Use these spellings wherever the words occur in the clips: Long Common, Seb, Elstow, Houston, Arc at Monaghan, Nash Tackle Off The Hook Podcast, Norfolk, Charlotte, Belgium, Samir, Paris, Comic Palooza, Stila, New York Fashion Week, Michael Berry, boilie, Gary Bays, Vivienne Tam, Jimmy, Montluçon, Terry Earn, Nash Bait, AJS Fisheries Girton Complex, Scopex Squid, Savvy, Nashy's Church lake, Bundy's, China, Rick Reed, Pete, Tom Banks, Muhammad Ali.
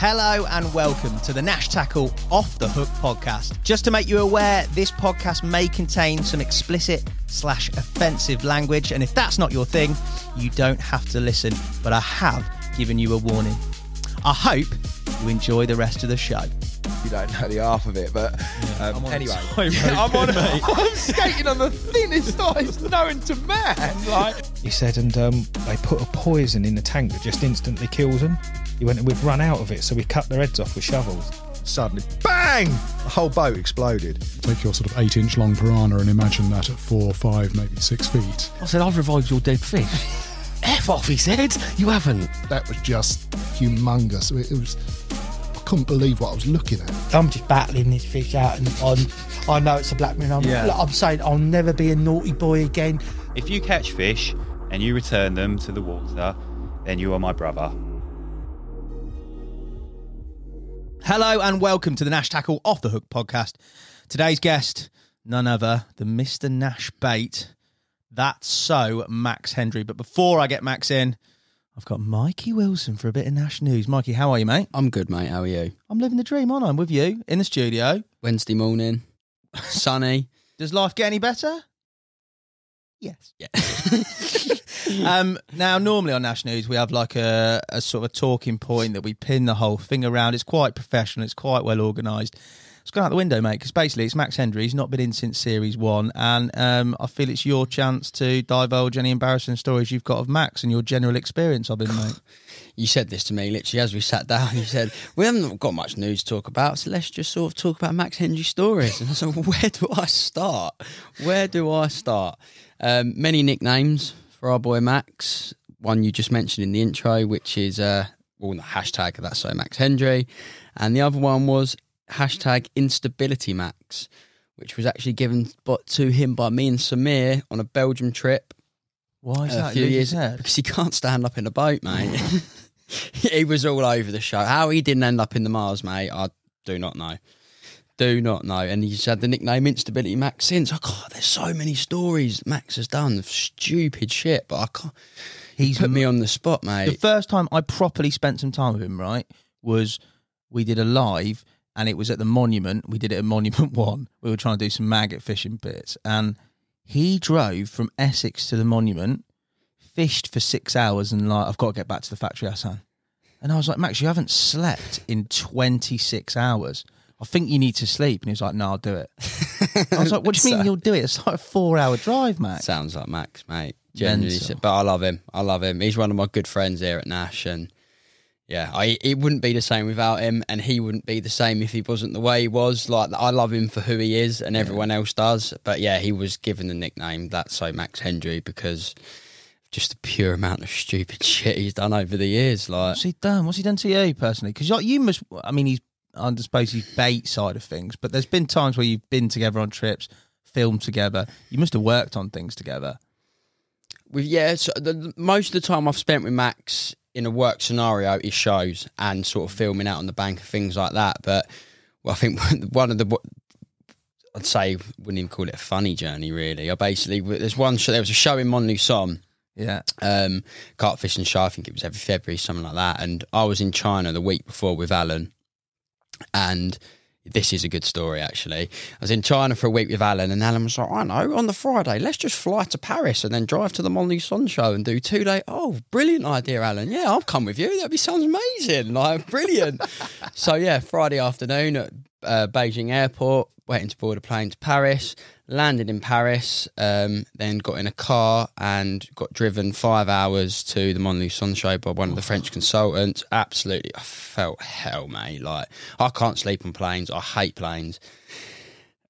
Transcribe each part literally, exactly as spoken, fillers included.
Hello and welcome to the Nash Tackle Off The Hook Podcast. Just to make you aware, this podcast may contain some explicit slash offensive language, and if that's not your thing, you don't have to listen, but I have given you a warning. I hope you enjoy the rest of the show. You don't know the half of it, but yeah, um, I'm anyway, road, yeah, I'm, on, I'm skating on the thinnest ice known to man. Like. He said, and um, they put a poison in the tank that just instantly kills them. He went, and we've run out of it, so we cut their heads off with shovels. Suddenly, bang! The whole boat exploded. Take your sort of eight-inch long piranha and imagine that at four, five, maybe six feet. I said, I've revived your dead fish. F off, he said. You haven't. That was just humongous. It was... I couldn't believe what I was looking at. I'm just battling this fish out, and I'm, I know it's a black man. I'm, yeah. like, I'm saying I'll never be a naughty boy again. If you catch fish and you return them to the water, then you are my brother. Hello and welcome to the Nash Tackle Off The Hook Podcast. Today's guest, none other than Mister Nash Bait. That's so Max Hendry. But before I get Max in, I've got Mikey Wilson for a bit of Nash News. Mikey, how are you, mate? I'm good, mate. How are you? I'm living the dream, aren't I? I'm with you in the studio. Wednesday morning, sunny. Does life get any better? Yes. Yeah. um, now, normally on Nash News, we have like a, a sort of talking point that we pin the whole thing around. It's quite professional. It's quite well organised. It's gone out the window, mate, because basically it's Max Hendry. He's not been in since series one, and um, I feel it's your chance to divulge any embarrassing stories you've got of Max and your general experience of him, mate. You said this to me literally as we sat down. You said, we haven't got much news to talk about, so let's just sort of talk about Max Hendry stories. And I said, where do I start? Where do I start? Um, many nicknames for our boy Max. One you just mentioned in the intro, which is, uh, well, the hashtag, that's so Max Hendry. And the other one was hashtag instability Max, which was actually given to him by me and Samir on a Belgium trip. Why is that? A few years ago, because he can't stand up in a boat, mate. He was all over the show. How he didn't end up in the Mars, mate, I do not know. Do not know. And he's had the nickname instability Max since. Oh, God, there's so many stories Max has done. Stupid shit, but I can't. He's put me on the spot, mate. The first time I properly spent some time with him, right, was we did a live. And it was at the Monument. We did it at Monument One. We were trying to do some maggot fishing bits. And he drove from Essex to the Monument, fished for six hours, and like, I've got to get back to the factory, Hassan. And I was like, Max, you haven't slept in twenty-six hours. I think you need to sleep. And he was like, no, I'll do it. I was like, what do you mean you'll do it? It's like a four-hour drive, Max. Sounds like Max, mate. Genuinely. But I love him. I love him. He's one of my good friends here at Nash, and... yeah, I, it wouldn't be the same without him, and he wouldn't be the same if he wasn't the way he was. Like, I love him for who he is, and everyone else does. But yeah, he was given the nickname That's So Max Hendry because just the pure amount of stupid shit he's done over the years. Like, what's he done? What's he done to you personally? Because like, you must, I mean, he's, I suppose he's bait side of things, but there's been times where you've been together on trips, filmed together. You must have worked on things together. Well, yeah, so the, most of the time I've spent with Max in a work scenario is shows and sort of filming out on the bank and things like that. But well, I think one of the, I'd say, wouldn't even call it a funny journey, really. I basically, there's one show, there was a show in Montluçon. Yeah. Um, carp fishing show, I think it was every February, something like that. And I was in China the week before with Alan. And this is a good story, actually. I was in China for a week with Alan, and Alan was like, I know, on the Friday, let's just fly to Paris and then drive to the Monument show and do two days. Oh, brilliant idea, Alan. Yeah, I'll come with you. That would sounds amazing. Like, brilliant. So, yeah, Friday afternoon at uh, Beijing airport, waiting to board a plane to Paris, landed in Paris, um, then got in a car and got driven five hours to the Montluçon show by one of the French consultants. Absolutely, I felt hell, mate. Like, I can't sleep on planes. I hate planes.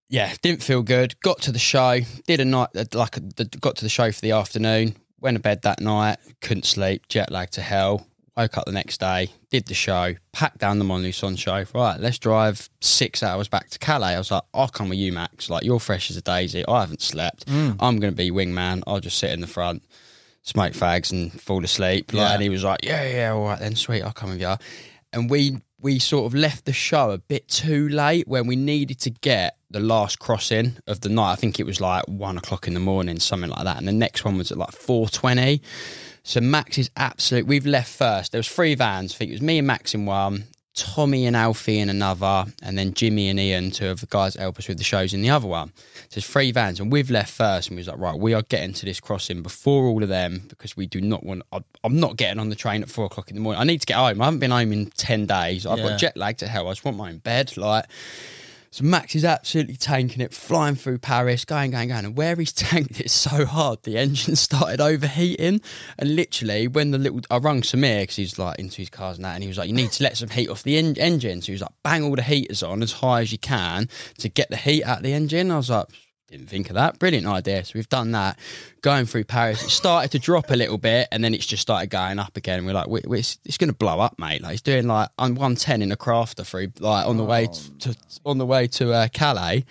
Yeah, didn't feel good. Got to the show, did a night, like, a, the, got to the show for the afternoon, went to bed that night, couldn't sleep, jet lag to hell. Woke up the next day, did the show, packed down the Montluçon show. Right, let's drive six hours back to Calais. I was like, I'll come with you, Max. Like, you're fresh as a daisy. I haven't slept. Mm. I'm going to be wingman. I'll just sit in the front, smoke fags and fall asleep. Like, yeah. And he was like, yeah, yeah, all right then, sweet. I'll come with you. And we, we sort of left the show a bit too late when we needed to get the last crossing of the night. I think it was like one o'clock in the morning, something like that. And the next one was at like four twenty. So Max is absolute. We've left first. There was three vans. I think it was me and Max in one, Tommy and Alfie in another, and then Jimmy and Ian, two of the guys that help us with the shows, in the other one. So there's three vans, and we've left first, and we was like, right, we are getting to this crossing before all of them, because we do not want, I'm not getting on the train at four o'clock in the morning. I need to get home. I haven't been home in ten days. I've yeah. got jet lag to hell. I just want my own bed. Like, so Max is absolutely tanking it, flying through Paris, going, going, going. And where he's tanked it so hard, the engine started overheating. And literally, when the little... I rung Samir, because he's, like, into his cars and that, and he was like, you need to let some heat off the en engine. So he was like, bang all the heaters on as high as you can to get the heat out of the engine. I was like... didn't think of that. Brilliant idea. So we've done that. Going through Paris, it started to drop a little bit, and then it's just started going up again. And we're like, we, we, it's, it's going to blow up, mate. Like, it's doing like on one ten in a crafter through, like on the oh, way to, to on the way to uh, Calais.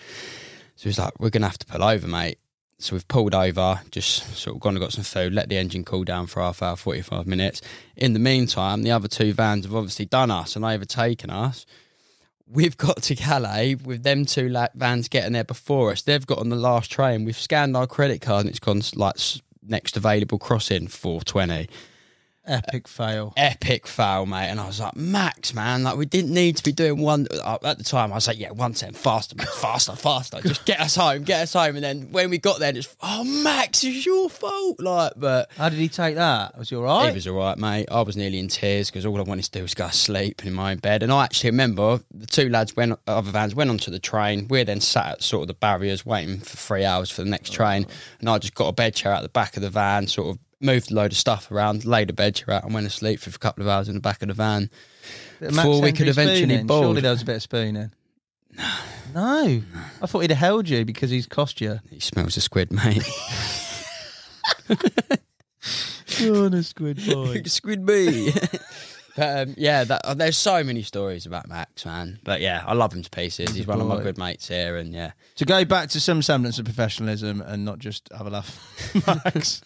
So it's like, we're going to have to pull over, mate. So we've pulled over, just sort of gone and got some food, let the engine cool down for half hour, forty-five minutes. In the meantime, the other two vans have obviously done us and overtaken us. We've got to Calais with them two like, vans getting there before us. They've got on the last train. We've scanned our credit card and it's gone like next available crossing four twenty. Epic fail. Epic fail, mate. And I was like, Max, man, like we didn't need to be doing one. At the time, I was like, yeah, one ten, faster, faster, faster. Just get us home, get us home. And then when we got there, it's, oh, Max, it's your fault. Like, but how did he take that? Was he all right? He was all right, mate. I was nearly in tears because all I wanted to do was go to sleep in my own bed. And I actually remember the two lads, went, other vans, went onto the train. We're then sat at sort of the barriers waiting for three hours for the next oh, train. God. And I just got a bed chair out the back of the van, sort of, moved a load of stuff around, laid a bed chair out and went to sleep for a couple of hours in the back of the van before we could eventually board. Surely there was a bit of spooning. No. No. I thought he'd have held you because he's cost you. He smells a squid, mate. You're a squid boy. Squid bee. But, um, yeah, that, there's so many stories about Max, man. But, yeah, I love him to pieces. He's one of my good mates here, and, yeah. To go back to some semblance of professionalism and not just have a laugh, Max.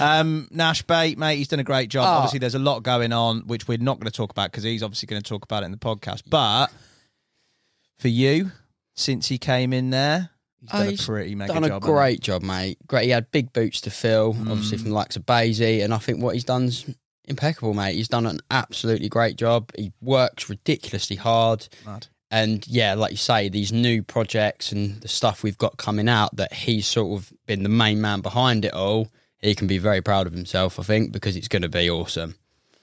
um, Nash Bait, mate, he's done a great job. Oh. Obviously, there's a lot going on, which we're not going to talk about because he's obviously going to talk about it in the podcast. But for you, since he came in there... He's done oh, he's a pretty mega done a job, great job, mate. Great. He had big boots to fill, mm. obviously, from the likes of Basie, and I think what he's done's... impeccable, mate. He's done an absolutely great job. He works ridiculously hard. Mad. And yeah, like you say, these new projects and the stuff we've got coming out that he's sort of been the main man behind it all, he can be very proud of himself, I think, because it's going to be awesome.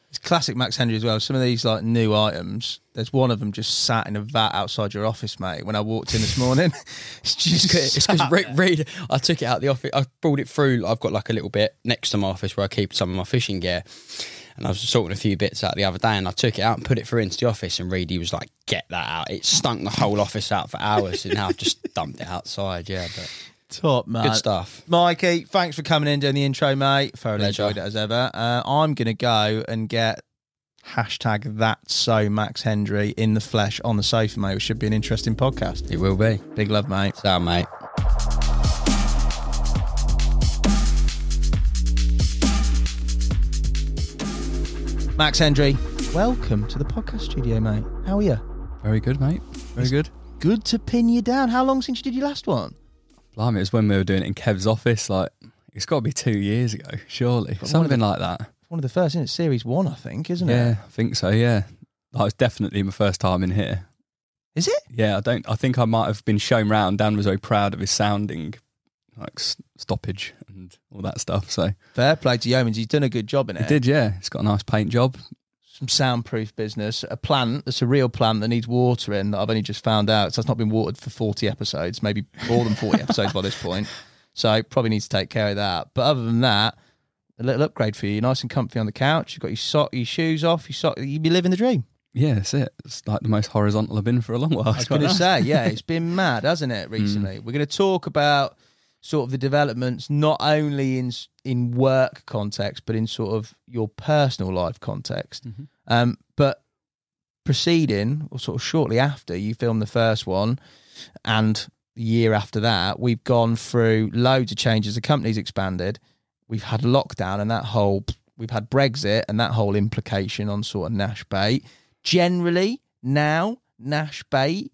It's classic Max Hendry as well. Some of these like new items, there's one of them just sat in a vat outside your office, mate, when I walked in this morning. It's just it's because Rick Reed, I took it out of the office. I brought it through. I've got like a little bit next to my office where I keep some of my fishing gear. And I was sorting a few bits out the other day and I took it out and put it through into the office and Reedy was like, get that out. It stunk the whole office out for hours and now I've just dumped it outside, yeah. But top, man. Good stuff. Mikey, thanks for coming in doing the intro, mate. Thoroughly enjoyed it as ever. Uh, I'm going to go and get hashtag that's so Max Hendry in the flesh on the sofa, mate. It should be an interesting podcast. It will be. Big love, mate. Sound, mate. Max Hendry, welcome to the podcast studio, mate. How are you? Very good, mate. Very it's good. Good to pin you down. How long since you did your last one? Blimey, it was when we were doing it in Kev's office. Like, it's got to be two years ago, surely. But something the, like that. One of the first, isn't it? Series one, I think, isn't yeah, it? Yeah, I think so, yeah. That was definitely my first time in here. Is it? Yeah, I don't. I think I might have been shown round. Dan was very proud of his sounding, like, stoppage and all that stuff. So fair play to Yeomans. He's done a good job in it. He did, yeah. It's got a nice paint job. Some soundproof business. A plant that's a real plant that needs watering that I've only just found out. So it's not been watered for forty episodes, maybe more than forty episodes by this point. So probably need to take care of that. But other than that, a little upgrade for you. You're nice and comfy on the couch. You've got your sock, your shoes off. Your sock, you'd be living the dream. Yeah, that's it. It's like the most horizontal I've been for a long while. I was going to say, yeah, it's been mad, hasn't it, recently? Mm. We're going to talk about sort of the developments not only in in work context, but in sort of your personal life context. Mm-hmm. Um, but preceding, or sort of shortly after you filmed the first one, and the year after that, we've gone through loads of changes. The company's expanded. We've had lockdown and that whole, we've had Brexit and that whole implication on sort of Nash Bait. Generally, now, Nash Bait,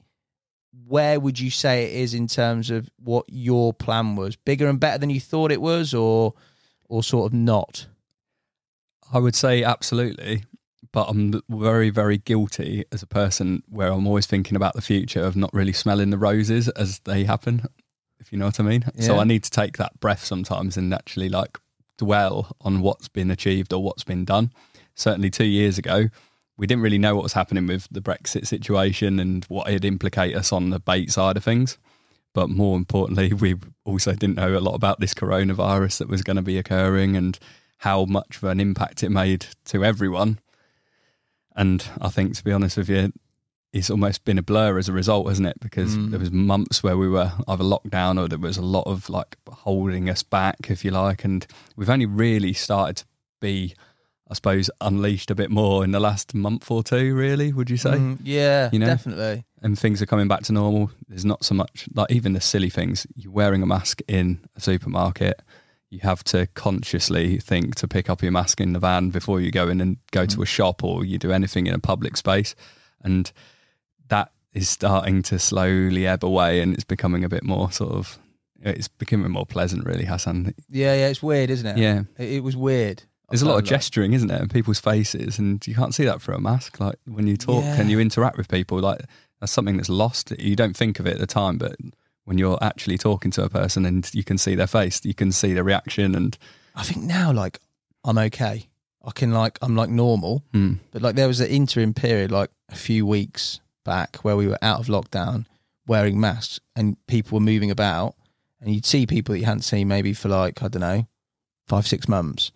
where would you say it is in terms of what your plan was? Bigger and better than you thought it was, or or sort of not? I would say absolutely. but I'm very, very guilty as a person where I'm always thinking about the future of not really smelling the roses as they happen, if you know what I mean. Yeah. So I need to take that breath sometimes and actually like dwell on what's been achieved or what's been done. Certainly two years ago, we didn't really know what was happening with the Brexit situation and what it'd implicate us on the bait side of things. But more importantly, we also didn't know a lot about this coronavirus that was going to be occurring and how much of an impact it made to everyone. And I think, to be honest with you, it's almost been a blur as a result, hasn't it? Because mm. there was months where we were either locked down or there was a lot of like holding us back, if you like. And we've only really started to be, I suppose, unleashed a bit more in the last month or two, really, would you say? Mm, yeah, you know? Definitely. And things are coming back to normal. There's not so much, like even the silly things, you're wearing a mask in a supermarket, you have to consciously think to pick up your mask in the van before you go in and go mm. to a shop or you do anything in a public space. And that is starting to slowly ebb away and it's becoming a bit more sort of, it's becoming more pleasant really, Hassan. Yeah, yeah, it's weird, isn't it? Yeah. It, it was weird. There's a lot of gesturing, isn't there, in people's faces, and you can't see that through a mask. Like when you talk yeah. and you interact with people, like that's something that's lost. You don't think of it at the time, but when you're actually talking to a person and you can see their face, you can see their reaction. And I think now, like, I'm okay. I can like, I'm like normal, mm. but like there was an interim period, like a few weeks back, where we were out of lockdown, wearing masks, and people were moving about, and you'd see people that you hadn't seen maybe for like I don't know, five six months.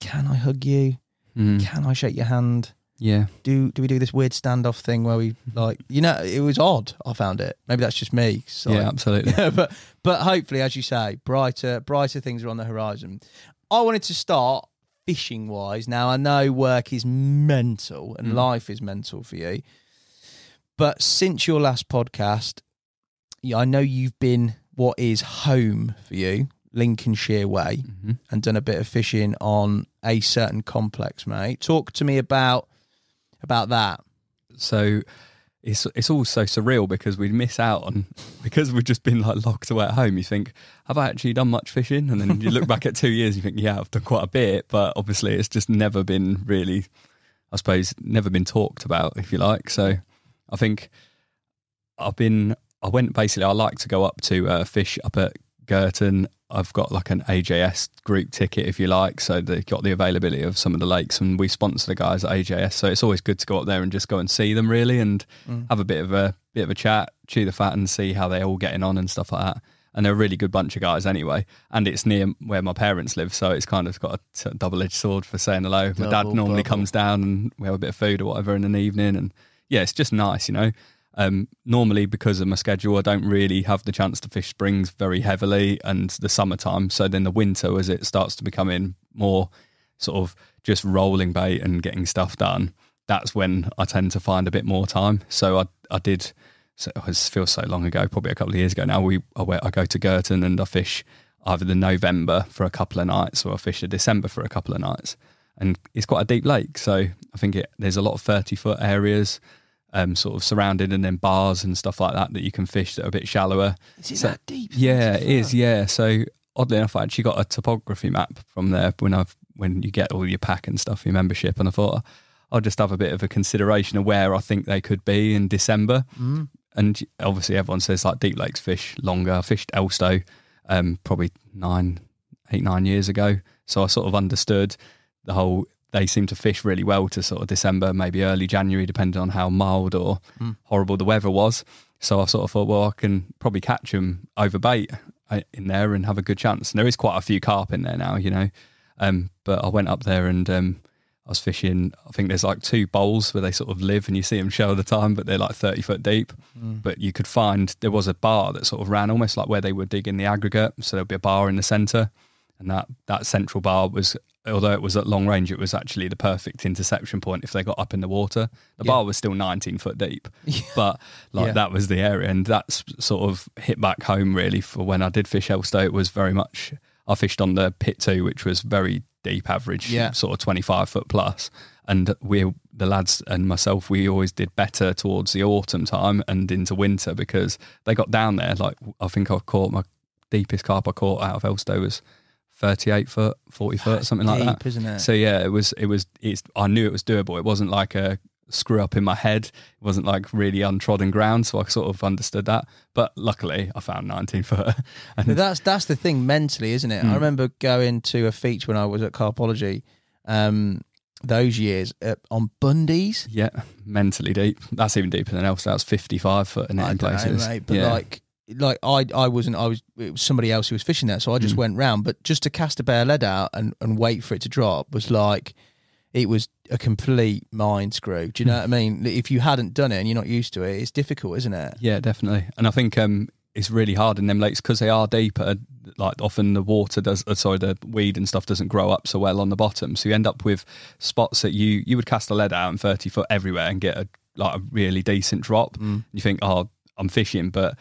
Can I hug you? Mm. Can I shake your hand? Yeah. Do do we do this weird standoff thing where we like, you know, it was odd. I found it. Maybe that's just me. So yeah, absolutely. but but hopefully, as you say, brighter brighter things are on the horizon. I wanted to start fishing wise. Now I know work is mental and mm. life is mental for you, but since your last podcast, yeah, I know you've been what is home for you, Lincolnshire way, mm-hmm. and done a bit of fishing on a certain complex, mate. Talk to me about about that. So it's it's all so surreal because we miss out on, because we've just been like locked away at home, you think, have I actually done much fishing? And then you look back at two years, you think, yeah, I've done quite a bit, but obviously it's just never been really, I suppose, never been talked about, if you like. So I think I've been, I went basically, I like to go up to uh, fish up at Girton. I've got like an A J S group ticket, if you like, so they've got the availability of some of the lakes, and we sponsor the guys at A J S, so it's always good to go up there and just go and see them really, and mm. have a bit of a bit of a chat, chew the fat, and see how they're all getting on and stuff like that. And they're a really good bunch of guys anyway, and it's near where my parents live, so it's kind of got a double-edged sword for saying hello. Double, my dad normally double. comes down and we have a bit of food or whatever in an evening, and yeah, it's just nice, you know. Um, normally, because of my schedule, I don't really have the chance to fish springs very heavily and the summertime. So then the winter, as it starts to become in more sort of just rolling bait and getting stuff done, that's when I tend to find a bit more time. So I, I did, so it feels so long ago, probably a couple of years ago now, we I, went, I go to Girton and I fish either the November for a couple of nights or I fish the December for a couple of nights. And it's quite a deep lake. So I think it, there's a lot of thirty foot areas, Um, sort of surrounded, and then bars and stuff like that that you can fish that are a bit shallower. Is it so, that deep? Yeah, it is. Yeah. So oddly enough, I actually got a topography map from there when I've when you get all your pack and stuff, your membership, and I thought I'll just have a bit of a consideration of where I think they could be in December. Mm. And obviously, everyone says like deep lakes fish longer. I fished Elstow um, probably nine, eight, nine years ago, so I sort of understood the whole. They seem to fish really well to sort of December, maybe early January, depending on how mild or mm. horrible the weather was. So I sort of thought, well, I can probably catch them over bait in there and have a good chance. And there is quite a few carp in there now, you know. Um, but I went up there and um, I was fishing. I think there's like two bowls where they sort of live and you see them show all the time, but they're like thirty foot deep. Mm. But you could find, there was a bar that sort of ran almost like where they were digging the aggregate. So there'd be a bar in the centre. And that, that central bar was, although it was at long range, it was actually the perfect interception point if they got up in the water. The yeah. bar was still nineteen foot deep, yeah. but like yeah. that was the area. And that's sort of hit back home really for when I did fish Elstow. It was very much, I fished on the pit two, which was very deep average, yeah. sort of twenty-five foot plus. And we, the lads and myself, we always did better towards the autumn time and into winter because they got down there. Like I think I caught my deepest carp I caught out of Elstow was thirty-eight foot, forty foot, that's something deep, like that. Isn't it? So yeah, it was, it was, it's, I knew it was doable. It wasn't like a screw up in my head. It wasn't like really untrodden ground. So I sort of understood that. But luckily I found nineteen foot. And that's, that's the thing mentally, isn't it? Mm. I remember going to a feature when I was at Carpology, um, those years uh, on Bundy's. Yeah. Mentally deep. That's even deeper than else. That was fifty-five foot in, it in places. Know, mate, but yeah. like, Like I, I wasn't. I was. It was somebody else who was fishing there, so I just mm. went round. But just to cast a bare lead out and and wait for it to drop was like, it was a complete mind screw. Do you know what I mean? If you hadn't done it and you're not used to it, it's difficult, isn't it? Yeah, definitely. And I think um, it's really hard in them lakes because they are deeper. Like often the water does. Uh, sorry, the weed and stuff doesn't grow up so well on the bottom, so you end up with spots that you you would cast a lead out and thirty foot everywhere and get a like a really decent drop. Mm. You think, oh, I'm fishing, but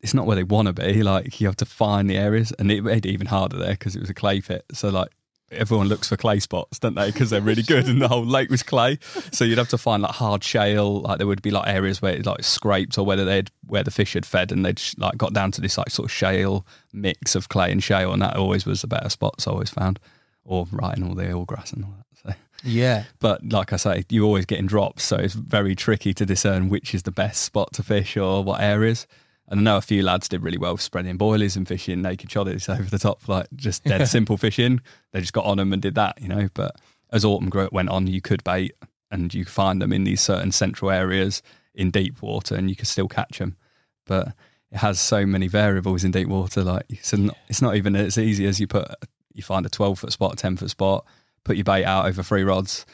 it's not where they want to be. Like, you have to find the areas, and it made it even harder there because it was a clay pit. So like everyone looks for clay spots, don't they? Because they're really good, and the whole lake was clay. So you'd have to find like hard shale. Like there would be like areas where it like scraped, or whether they'd where the fish had fed, and they'd like got down to this like sort of shale mix of clay and shale, and that always was the better spots I always found, or right in all the eelgrass and all that. So. Yeah, but like I say, you're always getting drops, so it's very tricky to discern which is the best spot to fish or what areas. And I know a few lads did really well with spreading boilies and fishing naked choddies over the top, like just dead yeah. simple fishing. They just got on them and did that, you know. But as autumn went on, you could bait and you find them in these certain central areas in deep water, and you could still catch them. But it has so many variables in deep water. Like it's not, it's not even as easy as you put, you find a twelve foot spot, a ten foot spot, put your bait out over three rods.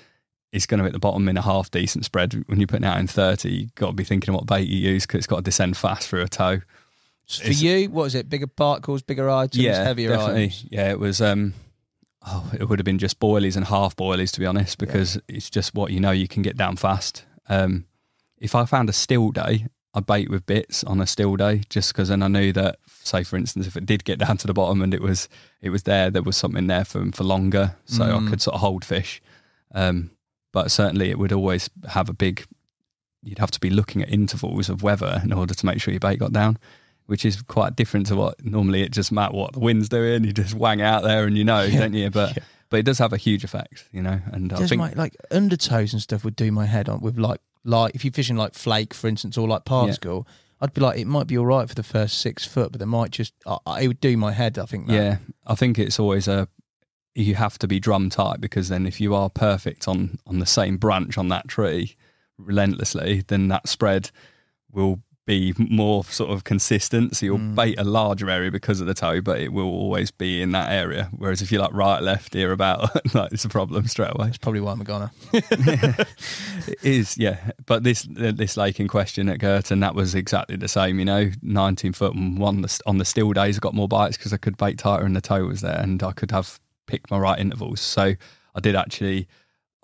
It's going to hit the bottom in a half decent spread. When you're putting out in thirty, you've got to be thinking of what bait you use because it's got to descend fast through a toe. For it's, you, what is it? Bigger particles, bigger items, yeah, heavier definitely. Items? Yeah, it was, um, oh, it would have been just boilies and half boilies, to be honest, because yeah. it's just what you know you can get down fast. Um, if I found a still day, I'd bait with bits on a still day just because then I knew that, say, for instance, if it did get down to the bottom and it was it was there, there was something there for, for longer, so mm. I could sort of hold fish. Um But certainly it would always have a big, you'd have to be looking at intervals of weather in order to make sure your bait got down, which is quite different to what normally it just matters what the wind's doing. You just wang out there and you know, yeah. don't you? But yeah. but it does have a huge effect, you know. And I think my, like undertows and stuff would do my head on with like, like if you're fishing like flake, for instance, or like particle, yeah. I'd be like, it might be all right for the first six foot, but it might just, I, it would do my head, I think. That. Yeah, I think it's always a, you have to be drum tight because then if you are perfect on, on the same branch on that tree relentlessly, then that spread will be more sort of consistent. So you'll mm. bait a larger area because of the toe, but it will always be in that area. Whereas if you're like right, left, here about, like it's a problem straight away. It's probably why I'm a goner. yeah. It is, yeah. But this this lake in question at Girton, that was exactly the same, you know, nineteen foot and one on the still days I got more bites because I could bait tighter and the toe was there and I could have... picked my right intervals. So I did actually,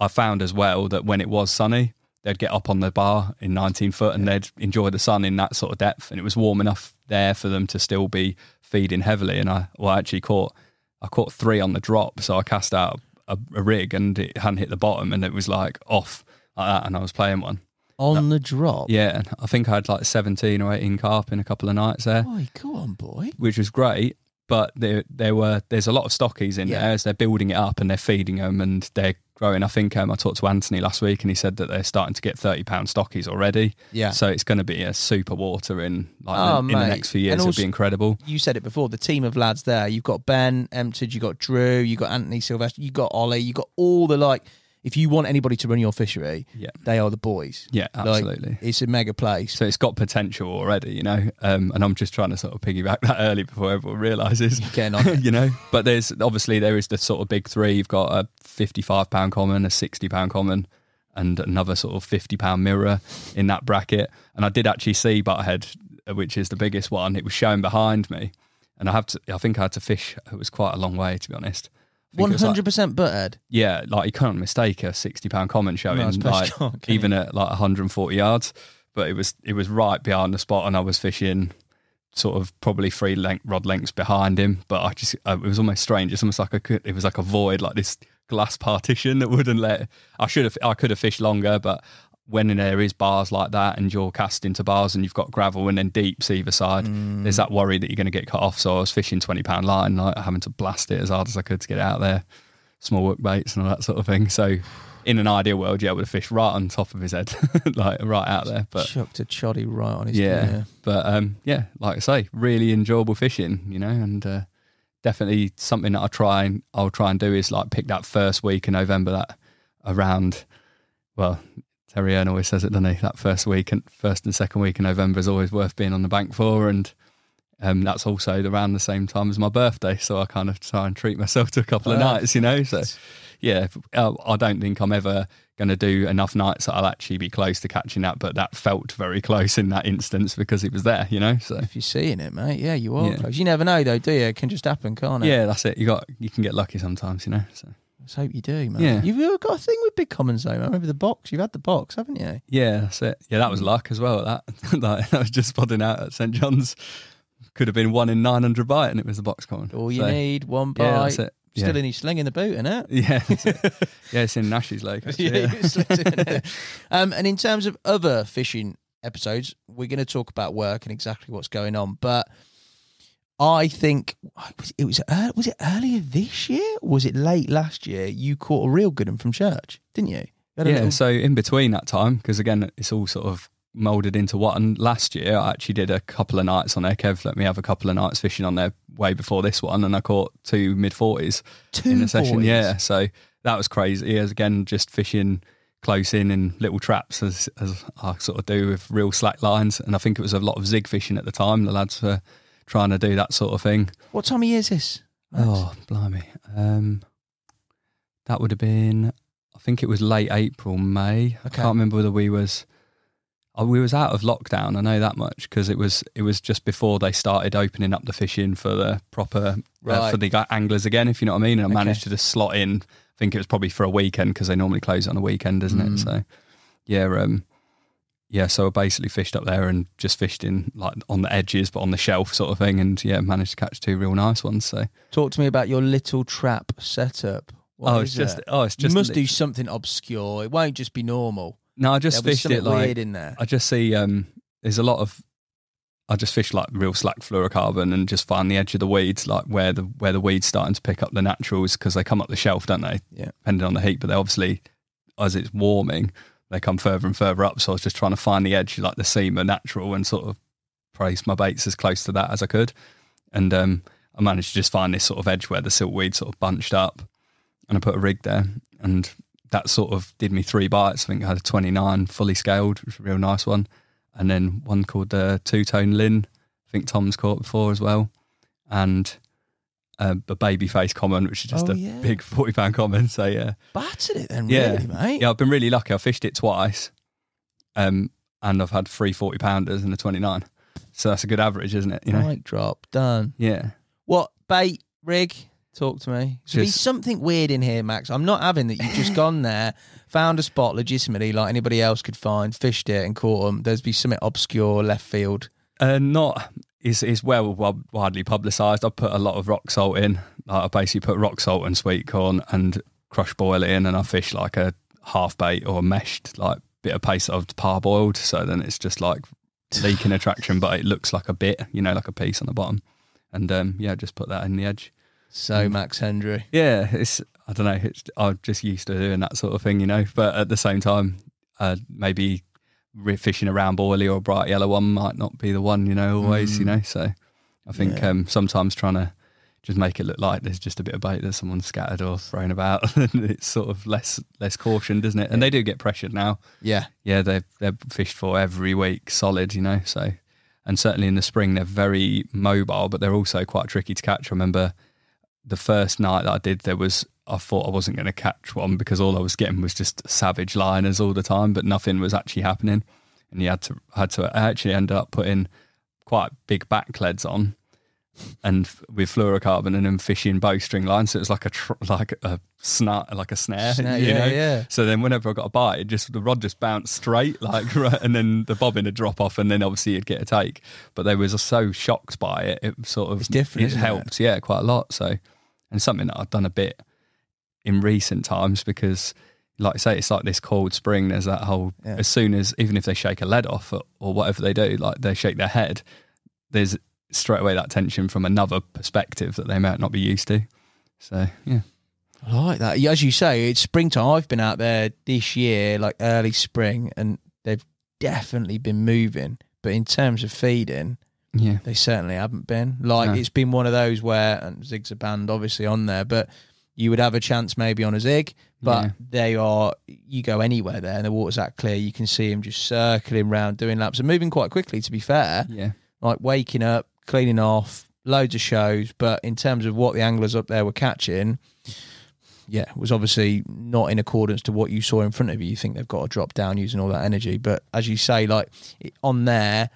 I found as well that when it was sunny, they'd get up on the bar in nineteen foot and yeah. they'd enjoy the sun in that sort of depth. And it was warm enough there for them to still be feeding heavily. And I, well, I actually caught, I caught three on the drop. So I cast out a, a rig and it hadn't hit the bottom and it was like off like that. And I was playing one. On that, the drop? Yeah. I think I had like seventeen or eighteen carp in a couple of nights there. Oh, go on, boy. Which was great. But there, there were. There's a lot of stockies in yeah. there as they're building it up and they're feeding them and they're growing. I think um, I talked to Anthony last week and he said that they're starting to get thirty pound stockies already. Yeah. So it's going to be a super water in like oh, in, in the next few years. And it'll also, be incredible. You said it before. The team of lads there. You've got Ben Empted. You've got Drew. You've got Anthony Sylvester. You've got Ollie. You've got all the like. If you want anybody to run your fishery, yeah. they are the boys. Yeah, absolutely. Like, it's a mega place. So it's got potential already, you know, um, and I'm just trying to sort of piggyback that early before everyone realises. You're getting on it. You know, but there's obviously there is the sort of big three. You've got a fifty-five pound common, a sixty pound common and another sort of fifty pound mirror in that bracket. And I did actually see Butthead, which is the biggest one. It was showing behind me and I, have to, I think I had to fish. It was quite a long way, to be honest. One hundred percent butthead. Yeah, like you can't mistake a sixty pound common showing, no, like even at like one hundred and forty yards. But it was it was right behind the spot, and I was fishing sort of probably three length, rod lengths behind him. But I just uh, it was almost strange. It's almost like I could. It was like a void, like this glass partition that wouldn't let. I should have. I could have fished longer, but when there is bars like that and you're casting to bars and you've got gravel and then deeps either side, mm. there's that worry that you're going to get cut off. So I was fishing twenty pound line, like having to blast it as hard as I could to get it out there, small work baits and all that sort of thing. So in an ideal world, yeah, I would have fished right on top of his head, like right out there. But chucked a choddy right on his yeah, head. But um, yeah, like I say, really enjoyable fishing, you know, and uh, definitely something that I try and I'll try and do is like pick that first week in November, that around, well, Terry Earn always says it, doesn't he? That first week and first and second week in November is always worth being on the bank for, and um, that's also around the same time as my birthday, so I kind of try and treat myself to a couple of uh, nights, you know. So yeah, I don't think I'm ever going to do enough nights that I'll actually be close to catching that, but that felt very close in that instance because it was there, you know. So if you're seeing it, mate, yeah, you are yeah. close. You never know though, do you? It can just happen, can't it? Yeah, that's it. You got you can get lucky sometimes, you know. So. Let's hope you do, man. Yeah. You've got a thing with big commons, though, man. Remember the box? You've had the box, haven't you? Yeah, that's it. Yeah, that was luck as well. That, that I was just spotting out at Saint John's. Could have been one in nine hundred bite, and it was the box common. All you so, need, one bite. Yeah, that's it. Yeah. Still in his sling in the boot, innit? Yeah, it? Yeah, it's in Nashy's lake. Actually, yeah, yeah. in um, and in terms of other fishing episodes, we're going to talk about work and exactly what's going on, but. I think it was uh, was it earlier this year? Or was it late last year? You caught a real good one from church, didn't you? you yeah. Know. So in between that time, because again, it's all sort of moulded into what. And last year, I actually did a couple of nights on there. Kev let me have a couple of nights fishing on there way before this one, and I caught two mid forties in a session. Yeah. So that was crazy. As again, just fishing close in in little traps, as as I sort of do with real slack lines. And I think it was a lot of zig fishing at the time. The lads were. Trying to do that sort of thing. What time of year is this, Max? Oh, blimey. Um, that would have been, I think it was late April, May. Okay. I can't remember whether we was, oh, we was out of lockdown, I know that much, because it was it was just before they started opening up the fishing for the proper, right. uh, for the anglers again, if you know what I mean. And I managed okay. to just slot in, I think it was probably for a weekend, because they normally close it on a weekend, isn't mm. it? So, yeah, um, Yeah, so I basically fished up there and just fished in like on the edges, but on the shelf sort of thing, and yeah, managed to catch two real nice ones. So, talk to me about your little trap setup. What oh, it's just, it? oh, it's just. You must do something obscure. It won't just be normal. No, I just There'll fished it like weird in there. I just see um, there's a lot of. I just fish like real slack fluorocarbon and just find the edge of the weeds, like where the where the weeds starting to pick up the naturals, because they come up the shelf, don't they? Yeah, depending on the heat, but they obviously as it's warming. They come further and further up, so I was just trying to find the edge, like the seam are natural, and sort of place my baits as close to that as I could. And um, I managed to just find this sort of edge where the siltweed sort of bunched up, and I put a rig there, and that sort of did me three bites. I think I had a twenty-nine fully scaled, which was a real nice one, and then one called the two-tone lin. I think Tom's caught before as well, and. Uh, a baby face common, which is just oh, a yeah. big forty pound common. So yeah, battered it then, yeah. really, mate. Yeah, I've been really lucky. I fished it twice, um, and I've had three forty pounders and a twenty-nine. So that's a good average, isn't it? You know, mic drop done. Yeah. What bait rig? Talk to me. There'll be something weird in here, Max. I'm not having that. You've just gone there, found a spot legitimately, like anybody else could find, fished it and caught them. There's be something obscure left field. Uh, not. Is is well, well widely publicised. I put a lot of rock salt in. Like I basically put rock salt and sweet corn and crush boil it in, and I fish like a half bait or a meshed like bit of paste that I've parboiled. So then it's just like leaking attraction, but it looks like a bit, you know, like a piece on the bottom. And um, yeah, just put that in the edge. So um, Max Hendry. Yeah, it's I don't know. It's I'm just used to doing that sort of thing, you know. But at the same time, uh, maybe. Fishing around boily or a bright yellow one might not be the one, you know, always, mm. you know. So I think yeah. um, sometimes trying to just make it look like there's just a bit of bait that someone's scattered or thrown about, and it's sort of less less cautioned, isn't it? And yeah. they do get pressured now. Yeah. Yeah, they're, they're fished for every week solid, you know. So, and certainly in the spring, they're very mobile, but they're also quite tricky to catch. I remember the first night that I did, there was... I thought I wasn't going to catch one because all I was getting was just savage liners all the time, but nothing was actually happening. And you had to, had to I actually ended up putting quite big back leads on and with fluorocarbon and then fishing bowstring lines. So it was like a, tr like a snare, like a snare, snare you yeah, know? Yeah. So then whenever I got a bite, it just, the rod just bounced straight, like, right, and then the bobbin would drop off and then obviously you'd get a take. But they were so shocked by it. It sort of, it's different, it helped. It? Yeah, quite a lot. So, and something that I've done a bit, in recent times, because like I say, it's like this cold spring. There's that whole, yeah. as soon as, even if they shake a lead off or, or whatever they do, like they shake their head, there's straight away that tension from another perspective that they might not be used to. So, yeah. I like that. As you say, it's springtime. I've been out there this year, like early spring, and they've definitely been moving. But in terms of feeding, yeah, they certainly haven't been. Like, no. It's been one of those where, and zigs are banned obviously on there, but you would have a chance maybe on a zig, but yeah. they are, you go anywhere there and the water's that clear, you can see them just circling round, doing laps and moving quite quickly, to be fair. Yeah. Like waking up, cleaning off, loads of shows. But in terms of what the anglers up there were catching, yeah, it was obviously not in accordance to what you saw in front of you. You think they've got to drop down using all that energy. But as you say, like on there,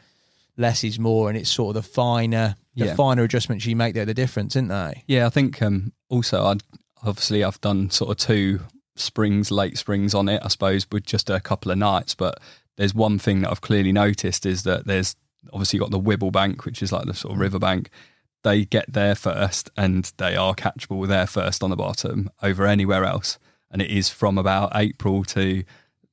less is more, and it's sort of the finer the yeah. finer adjustments you make that are the difference, isn't they? Yeah, I think um, also I'd, obviously I've done sort of two springs, late springs on it, I suppose, with just a couple of nights. But there's one thing that I've clearly noticed is that there's obviously got the Wibble Bank, which is like the sort of river bank. They get there first and they are catchable there first on the bottom over anywhere else. And it is from about April to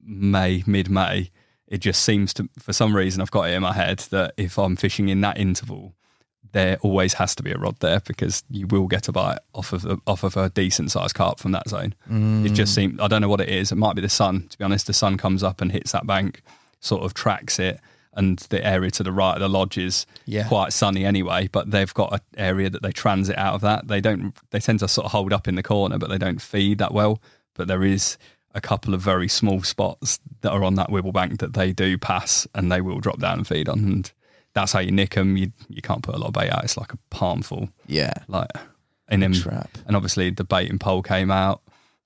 May, mid-May. It just seems to, for some reason, I've got it in my head that if I'm fishing in that interval, there always has to be a rod there because you will get a bite off of a, off of a decent-sized carp from that zone. Mm. It just seems, I don't know what it is. It might be the sun, to be honest. The sun comes up and hits that bank, sort of tracks it. And the area to the right of the lodge is yeah. quite sunny anyway, but they've got an area that they transit out of that. They don't. They tend to sort of hold up in the corner, but they don't feed that well. But there is a couple of very small spots that are on that Wibble Bank that they do pass, and they will drop down and feed on. And that's how you nick them. You you can't put a lot of bait out. It's like a palmful. Yeah, like in them. Trap. And obviously the baiting pole came out.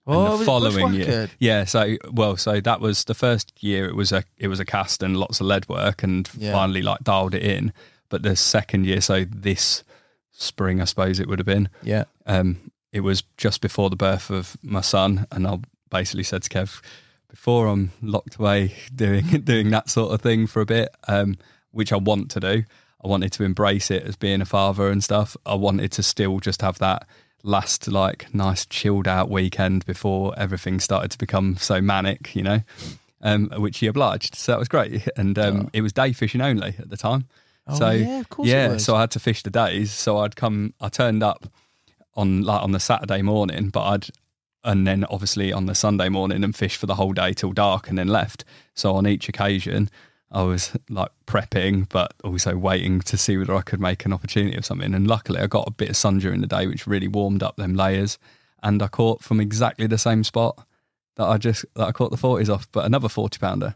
Oh, the following year, yeah. So, well, so that was the first year. It was a it was a cast and lots of lead work, and yeah. finally like dialed it in. But the second year, so this spring, I suppose it would have been. Yeah. Um, it was just before the birth of my son, and I basically said to Kev, before I'm locked away doing doing that sort of thing for a bit, um, which I want to do. I wanted to embrace it as being a father and stuff. I wanted to still just have that last like nice chilled out weekend before everything started to become so manic, you know, um, which he obliged. So that was great. And um, oh. it was day fishing only at the time. Oh, so yeah, of course yeah, it was. So I had to fish the days. So I'd come, I turned up on like on the Saturday morning, but I'd, and then obviously on the Sunday morning and fished for the whole day till dark and then left. So on each occasion I was like prepping, but also waiting to see whether I could make an opportunity of something. And luckily I got a bit of sun during the day, which really warmed up them layers. And I caught from exactly the same spot that I just, that I caught the forties off, but another forty pounder.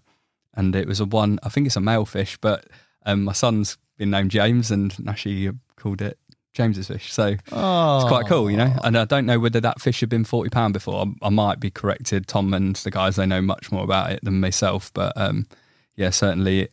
And it was a one, I think it's a male fish, but um, my son's been named James and Nashy called it James's fish. So oh. it's quite cool, you know? And I don't know whether that fish had been forty pound before. I, I might be corrected. Tom and the guys, they know much more about it than myself, but, um, yeah, certainly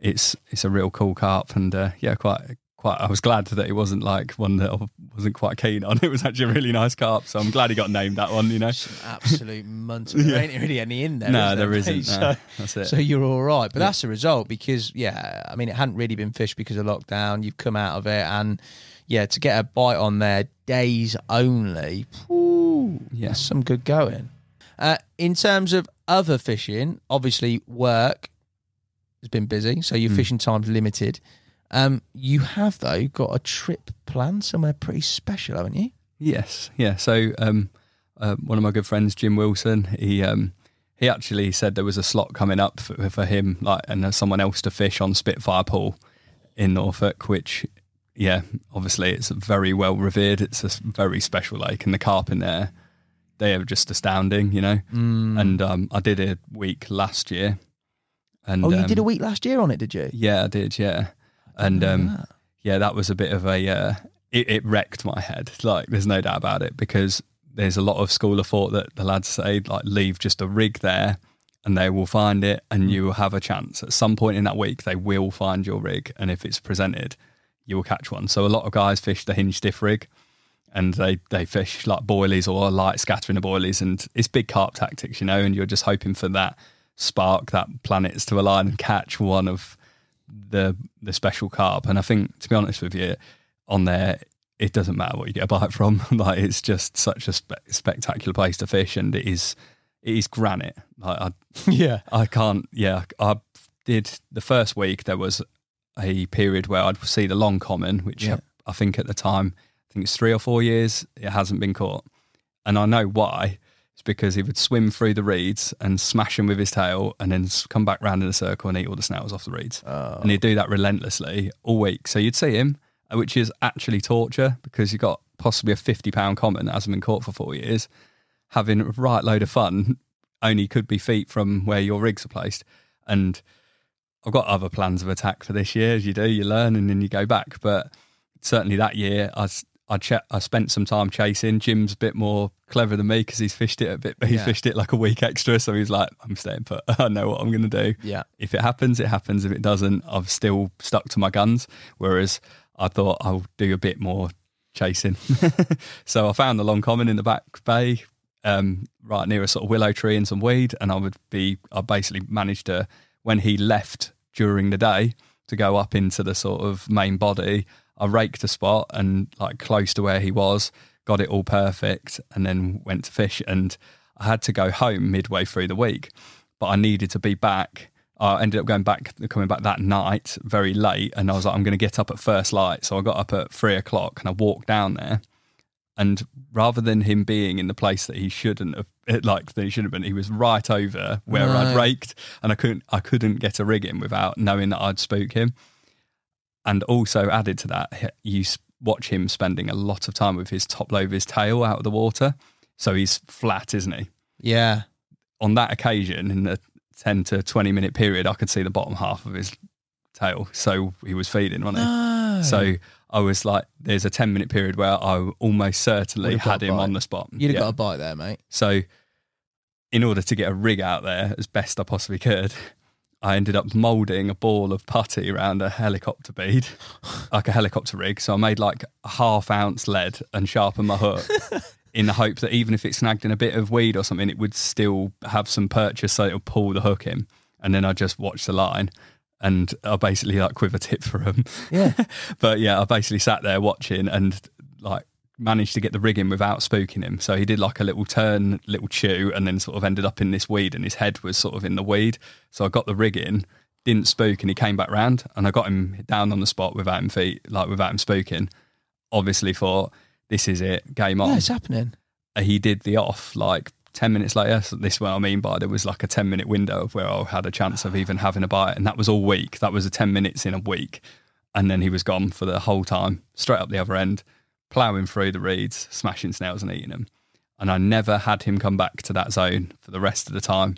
it's it's a real cool carp, and uh, yeah, quite quite. I was glad that it wasn't like one that I wasn't quite keen on. It was actually a really nice carp, so I'm glad he got named that one. You know, some absolute munter. There yeah. ain't really any in there. No, is there, there isn't. So, no, that's it. So you're all right, but yeah. that's the result because yeah, I mean, it hadn't really been fished because of lockdown. You've come out of it, and yeah, to get a bite on there days only. Ooh, yeah, that's some good going. Uh, in terms of other fishing, obviously work. Been busy, so your mm. fishing time's limited. Um, you have though got a trip planned somewhere pretty special, haven't you? Yes, yeah. So um, uh, one of my good friends, Jim Wilson, he um, he actually said there was a slot coming up for, for him, like, and someone else to fish on Spitfire Pool in Norfolk. Which, yeah, obviously it's very well revered. It's a very special lake, and the carp in there, they are just astounding, you know. Mm. And um, I did a week last year. And, oh, you um, did a week last year on it, did you? Yeah, I did, yeah. I and um, that. yeah, that was a bit of a, uh, it, it wrecked my head. Like, there's no doubt about it, because there's a lot of school of thought that the lads say, like, leave just a rig there and they will find it and you will have a chance. At some point in that week, they will find your rig. And if it's presented, you will catch one. So a lot of guys fish the hinge diff rig and they, they fish like boilies or light scattering of boilies. And it's big carp tactics, you know, and you're just hoping for that spark, that planets to align and catch one of the the special carp. And I think, to be honest with you, on there it doesn't matter what you get a bite from. Like, it's just such a spe spectacular place to fish, and it is it is granite. Like I, yeah, I can't. Yeah, I did the first week. There was a period where I'd see the Long Common, which yeah. I, I think at the time, I think it's three or four years it hasn't been caught, and I know why. It's because he would swim through the reeds and smash them with his tail, and then come back round in a circle and eat all the snails off the reeds. Oh. And he'd do that relentlessly all week. So you'd see him, which is actually torture because you've got possibly a fifty pound common that hasn't been caught for four years, having a right load of fun, only could be feet from where your rigs are placed. And I've got other plans of attack for this year. As you do, you learn and then you go back. But certainly that year, I I, ch- I spent some time chasing. Jim's a bit more clever than me because he's fished it a bit. He's yeah. fished it like a week extra, so he's like, "I'm staying put. I know what I'm going to do. Yeah, if it happens, it happens. If it doesn't, I've still stuck to my guns." Whereas I thought I'll do a bit more chasing. So I found the Long Common in the back bay, um, right near a sort of willow tree and some weed, and I would be. I basically managed to, when he left during the day, to go up into the sort of main body. I raked a spot and like close to where he was, got it all perfect, and then went to fish. And I had to go home midway through the week, but I needed to be back. I ended up going back, coming back that night very late, and I was like, I'm going to get up at first light. So I got up at three o'clock and I walked down there. And rather than him being in the place that he shouldn't have, like that he shouldn't have been, he was right over where right. I'd raked, and I couldn't, I couldn't get a rig in without knowing that I'd spook him. And also added to that, you watch him spending a lot of time with his top lobe of his tail out of the water. So he's flat, isn't he? Yeah. On that occasion, in the ten to twenty minute period, I could see the bottom half of his tail. So he was feeding, wasn't he? No. So I was like, there's a ten minute period where I almost certainly had him bite. On the spot. You'd have yeah. got a bite there, mate. So in order to get a rig out there as best I possibly could, I ended up moulding a ball of putty around a helicopter bead, like a helicopter rig. So I made like a half ounce lead and sharpened my hook in the hope that even if it snagged in a bit of weed or something, it would still have some purchase, so it'll pull the hook in. And then I just watched the line, and I basically like quiver tip for him. Yeah. But yeah, I basically sat there watching and like managed to get the rig in without spooking him. So he did like a little turn, little chew, and then sort of ended up in this weed, and his head was sort of in the weed. So I got the rig in, didn't spook, and he came back round, and I got him down on the spot without him feet, like without him spooking. Obviously thought, this is it, game on. Yeah, it's happening. He did the off like ten minutes later. So this is what I mean by there was like a ten minute window of where I had a chance of even having a bite. And that was all week. That was the ten minutes in a week. And then he was gone for the whole time, straight up the other end, ploughing through the reeds, smashing snails and eating them. And I never had him come back to that zone for the rest of the time.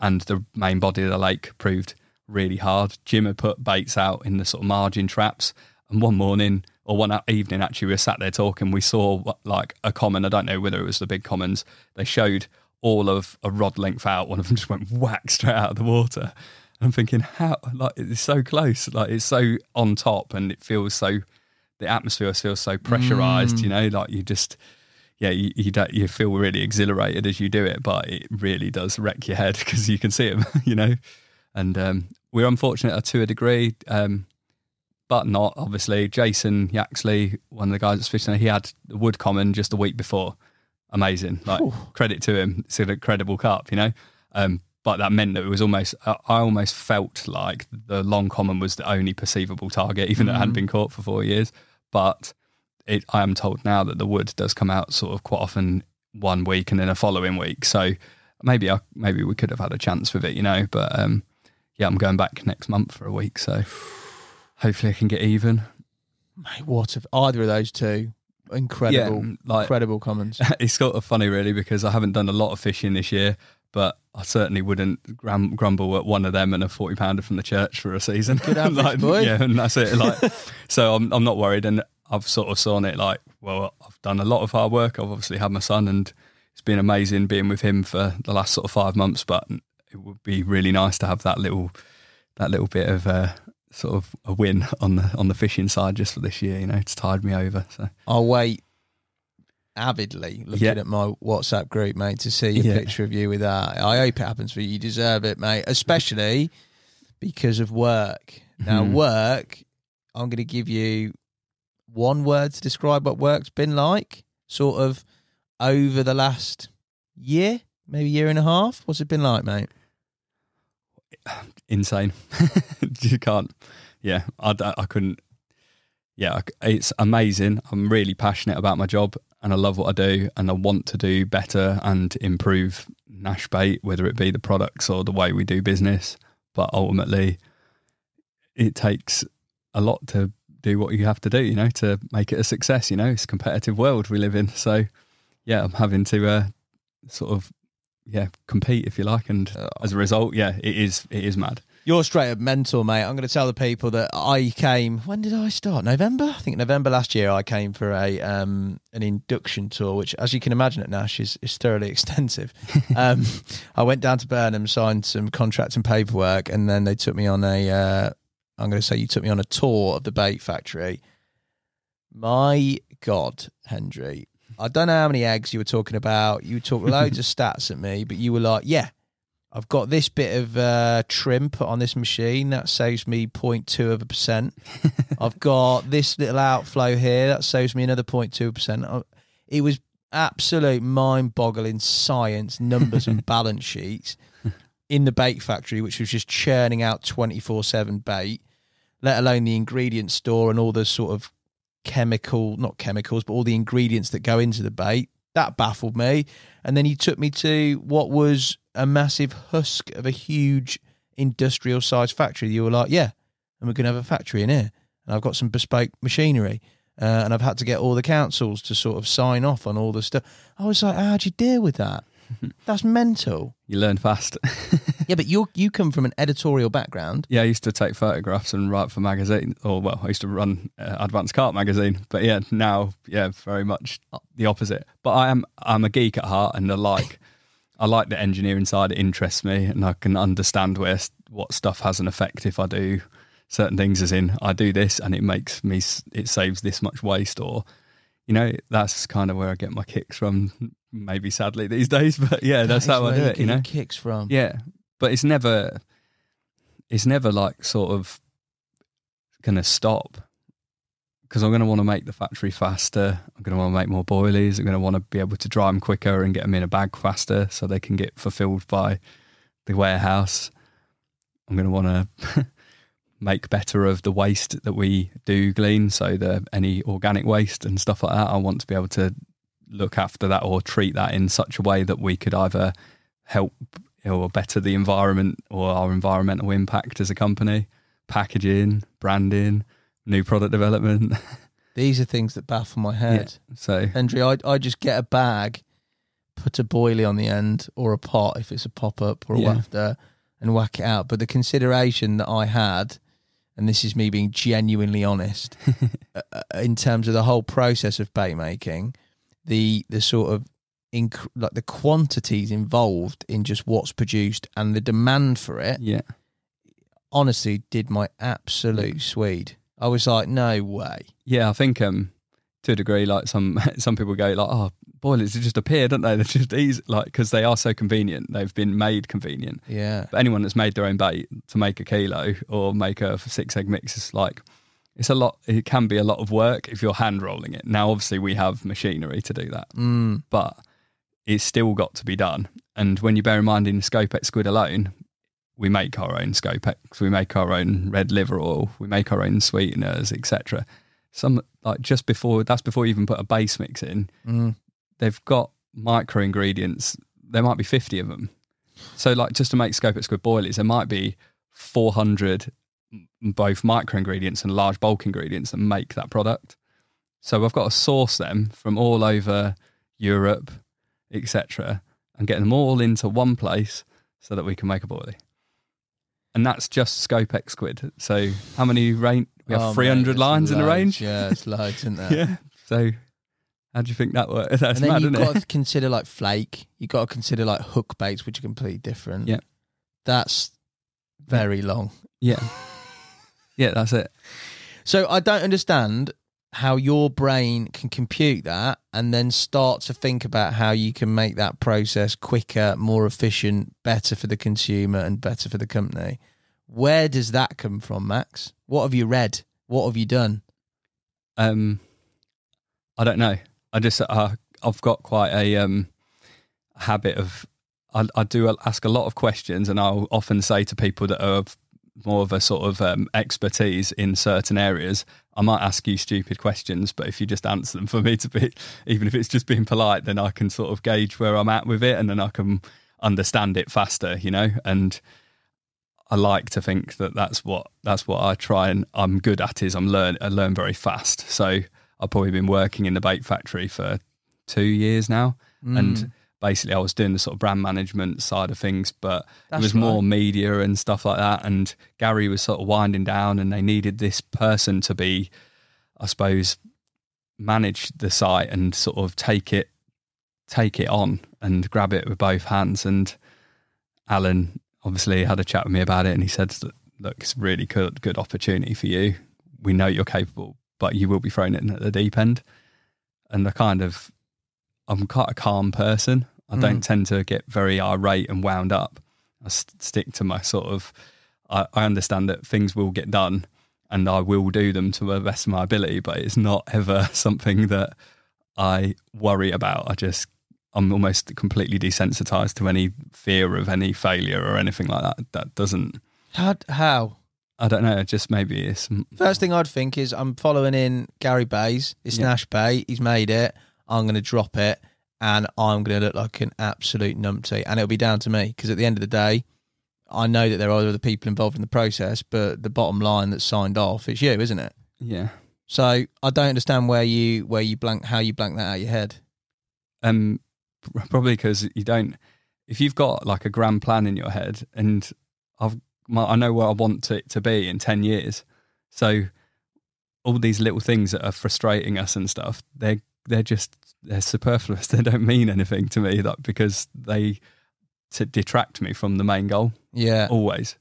And the main body of the lake proved really hard. Jim had put baits out in the sort of margin traps. And one morning, or one evening actually, we were sat there talking. We saw like a common, I don't know whether it was the big commons, they showed all of a rod length out. One of them just went whack straight out of the water. And I'm thinking, how, like, it's so close. Like, it's so on top, and it feels so... the atmosphere feels so pressurized, mm. you know, like you just, yeah, you you, don't, you feel really exhilarated as you do it, but it really does wreck your head because you can see them, you know. And um, we're unfortunate to a degree, um, but not, obviously. Jason Yaxley, one of the guys that's fishing, he had the Wood Common just a week before. Amazing. Like, Ooh. Credit to him. It's an incredible cup, you know. Um, but that meant that it was almost, I almost felt like the Long Common was the only perceivable target, even mm. though it hadn't been caught for four years. But it, I am told now that the Wood does come out sort of quite often one week and then a following week. So maybe I, maybe we could have had a chance with it, you know. But um, yeah, I'm going back next month for a week, so hopefully I can get even. Mate, what if either of those two? Incredible, yeah, like, incredible commons. It's sort of funny, really, because I haven't done a lot of fishing this year, but I certainly wouldn't grumble at one of them and a forty pounder from the church for a season. Good average, like, boy. Yeah, and that's it. Like, so I'm I'm not worried, and I've sort of saw it like, well, I've done a lot of hard work. I've obviously had my son, and it's been amazing being with him for the last sort of five months. But it would be really nice to have that little that little bit of uh, sort of a win on the on the fishing side just for this year. You know, it's tired me over. So I'll wait. Avidly looking yeah. at my WhatsApp group, mate, to see a yeah. picture of you with that. I hope it happens for you. You deserve it, mate, especially because of work. Now, mm. work, I'm going to give you one word to describe what work's been like sort of over the last year, maybe a year and a half? What's it been like, mate? Insane. You can't, yeah, I, I couldn't, yeah, it's amazing. I'm really passionate about my job and I love what I do and I want to do better and improve Nash Bait, whether it be the products or the way we do business. But ultimately, it takes a lot to do what you have to do, you know, to make it a success. You know, it's a competitive world we live in. So, yeah, I'm having to uh, sort of, yeah, compete, if you like. And as a result, yeah, it is, it is mad. You're straight up mental, mate. I'm going to tell the people that I came, when did I start? November? I think November last year I came for a um, an induction tour, which, as you can imagine at Nash, is, is thoroughly extensive. um, I went down to Burnham, signed some contracts and paperwork, and then they took me on a, uh, I'm going to say you took me on a tour of the bait factory. My God, Hendry. I don't know how many eggs you were talking about. You talked loads of stats at me, but you were like, yeah. I've got this bit of uh, trim put on this machine. That saves me zero point two of a percent. I've got this little outflow here. That saves me another zero point two percent. It was absolute mind-boggling science, numbers and balance sheets in the bait factory, which was just churning out twenty-four seven bait, let alone the ingredient store and all the sort of chemical, not chemicals, but all the ingredients that go into the bait. That baffled me. And then he took me to what was a massive husk of a huge industrial size factory. You were like, yeah, and we're going to have a factory in here. And I've got some bespoke machinery. Uh, and I've had to get all the councils to sort of sign off on all the stuff. I was like, how do you deal with that? That's mental. You learn fast. Yeah, but you you come from an editorial background. Yeah, I used to take photographs and write for magazines. Or, well, I used to run uh, Advanced Cart magazine. But, yeah, now, yeah, very much the opposite. But I am I'm a geek at heart and I like... I like the engineering side. It interests me and I can understand where what stuff has an effect if I do certain things, as in I do this and it makes me, it saves this much waste, or, you know, that's kind of where I get my kicks from, maybe sadly these days, but yeah, that's how I do it, you know. Kicks from. Yeah. But it's never, it's never like sort of going to stop, because I'm going to want to make the factory faster. I'm going to want to make more boilies. I'm going to want to be able to dry them quicker and get them in a bag faster so they can get fulfilled by the warehouse. I'm going to want to make better of the waste that we do glean, so the, any organic waste and stuff like that. I want to be able to look after that or treat that in such a way that we could either help or better the environment or our environmental impact as a company. Packaging, branding, new product development. These are things that baffle my head. Yeah, so, Hendry, I I just get a bag, put a boilie on the end, or a pot if it's a pop up or a yeah. wafter, and whack it out. But the consideration that I had, and this is me being genuinely honest, uh, in terms of the whole process of bait making, the the sort of inc like the quantities involved in just what's produced and the demand for it. Yeah, honestly, did my absolute swede. I was like, no way. Yeah, I think um, to a degree, like some some people go like, oh, boilers just appear, don't they? They're just easy, like, because they are so convenient. They've been made convenient. Yeah. But anyone that's made their own bait to make a kilo or make a six egg mix is like, it's a lot. It can be a lot of work if you're hand rolling it. Now, obviously, we have machinery to do that, mm. but it's still got to be done. And when you bear in mind, in Scopex Squid alone, we make our own Scopex, we make our own red liver oil, we make our own sweeteners, et cetera. Some, like, just before, that's before you even put a base mix in, mm. they've got micro ingredients. There might be fifty of them. So, like, just to make Scopex Squid boilies, there might be four hundred both micro ingredients and large bulk ingredients that make that product. So I've got to source them from all over Europe, et cetera, and get them all into one place so that we can make a boilie. And that's just Scopex Squid. So how many range? We have oh, three hundred mate, lines loads, in the range. Yeah, it's loads, isn't there? Yeah. So how do you think that works? That's and then mad, you've got it? to consider like flake. You've got to consider like hook baits, which are completely different. Yeah. That's very long. Yeah. Yeah, that's it. So I don't understand how your brain can compute that and then start to think about how you can make that process quicker, more efficient, better for the consumer and better for the company. Where does that come from, Max? What have you read? What have you done? Um, I don't know. I just, uh, I've got quite a um, habit of I, I do ask a lot of questions, and I'll often say to people that are of more of a sort of um, expertise in certain areas, I might ask you stupid questions, but if you just answer them for me to be, even if it's just being polite, then I can sort of gauge where I'm at with it, and then I can understand it faster, you know. And I like to think that that's what that's what I try and I'm good at is I'm learn I learn very fast. So I've probably been working in the bait factory for two years now, mm. and basically I was doing the sort of brand management side of things, but that's it was right. more media and stuff like that. And Gary was sort of winding down, and they needed this person to be, I suppose, manage the site and sort of take it take it on and grab it with both hands. And Alan obviously had a chat with me about it, and he said, look, it's a really good, good opportunity for you. We know you're capable, but you will be thrown in at the deep end. And I kind of, I'm quite a calm person. I don't mm. tend to get very irate and wound up. I st stick to my sort of, I, I understand that things will get done and I will do them to the best of my ability, but it's not ever something that I worry about. I just, I'm almost completely desensitized to any fear of any failure or anything like that. That doesn't... How? How? I don't know, just maybe it's... First thing I'd think is I'm following in Gary Bays. It's yeah. Nash Bait. He's made it. I'm going to drop it and I'm going to look like an absolute numpty. And it'll be down to me, because at the end of the day, I know that there are other people involved in the process, but the bottom line that's signed off is you, isn't it? Yeah. So I don't understand where you where you blank, how you blank that out of your head. Um, probably because you don't... If you've got like a grand plan in your head, and I've my, I know where I want it to be in ten years. So all these little things that are frustrating us and stuff, they're they're just they're superfluous. They don't mean anything to me, like, because they to detract me from the main goal. Yeah, always.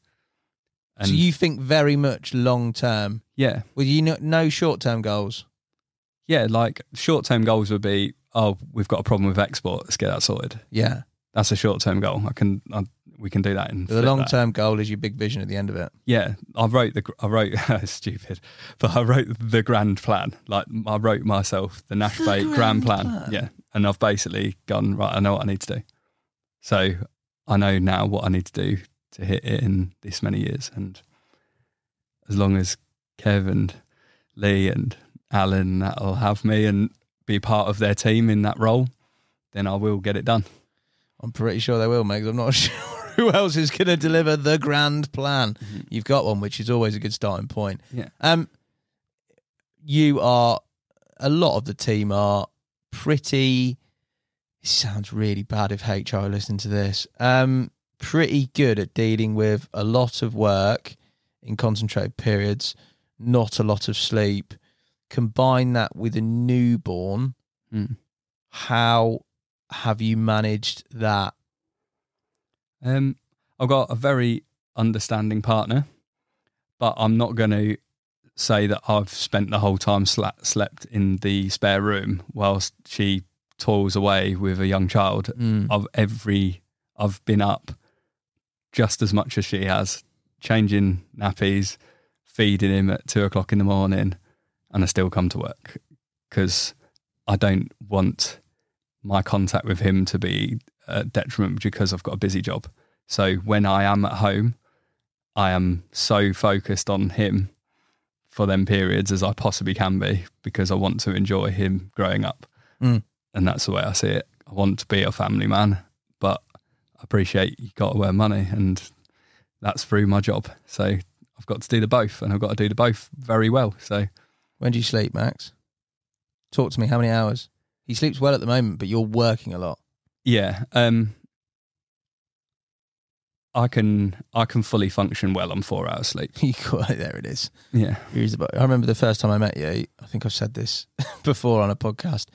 And so you think very much long term. Yeah. Well, you know, no short term goals. Yeah, like short term goals would be, oh, we've got a problem with export. Let's get that sorted. Yeah, that's a short term goal. I can I, we can do that. In the long term that. goal is your big vision at the end of it. Yeah, I wrote the I wrote stupid, but I wrote the grand plan. Like I wrote myself the Nash Bait grand, grand plan. plan. Yeah, and I've basically gone right. I know what I need to do. So I know now what I need to do to hit it in this many years. And as long as Kev and Lee and Alan that'll have me and be part of their team in that role, then I will get it done. I'm pretty sure they will, mate, because I'm not sure who else is going to deliver the grand plan. Mm-hmm. You've got one, which is always a good starting point. Yeah. Um, you are, a lot of the team are pretty, it sounds really bad if H R listen to this, um, pretty good at dealing with a lot of work in concentrated periods, not a lot of sleep. Combine that with a newborn. Mm. How have you managed that? Um, I've got a very understanding partner, but I'm not going to say that I've spent the whole time sl slept in the spare room whilst she toils away with a young child. Mm. I've every I've been up just as much as she has, changing nappies, feeding him at two o'clock in the morning, and I still come to work because I don't want my contact with him to be a detriment because I've got a busy job. So when I am at home, I am so focused on him for them periods as I possibly can be, because I want to enjoy him growing up. Mm. And that's the way I see it. I want to be a family man, but I appreciate you got to earn money, and that's through my job. So I've got to do the both, and I've got to do the both very well. So when do you sleep, Max? Talk to me. How many hours? He sleeps well at the moment, but you're working a lot. Yeah, um, I can I can fully function well on four hours sleep. There it is. Yeah, I remember the first time I met you. I think I've said this before on a podcast.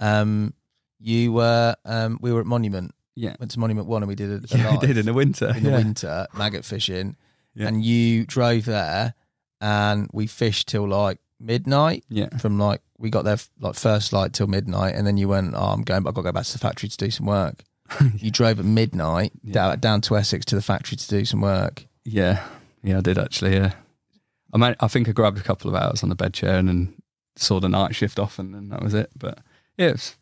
Um, you were um, we were at Monument. Yeah, went to Monument One, and we did a, a yeah, live, we did in the winter in yeah. the winter maggot fishing, yeah. and you drove there, and we fished till like midnight. Yeah, from like we got there like first light till midnight, and then you went, oh, I'm going, but I've got to go back to the factory to do some work. Yeah. You drove at midnight yeah. down, down to Essex to the factory to do some work. Yeah, yeah, I did actually. Yeah, I mean, I think I grabbed a couple of hours on the bed chair and then saw the night shift off, and then that was it. But yeah, it was,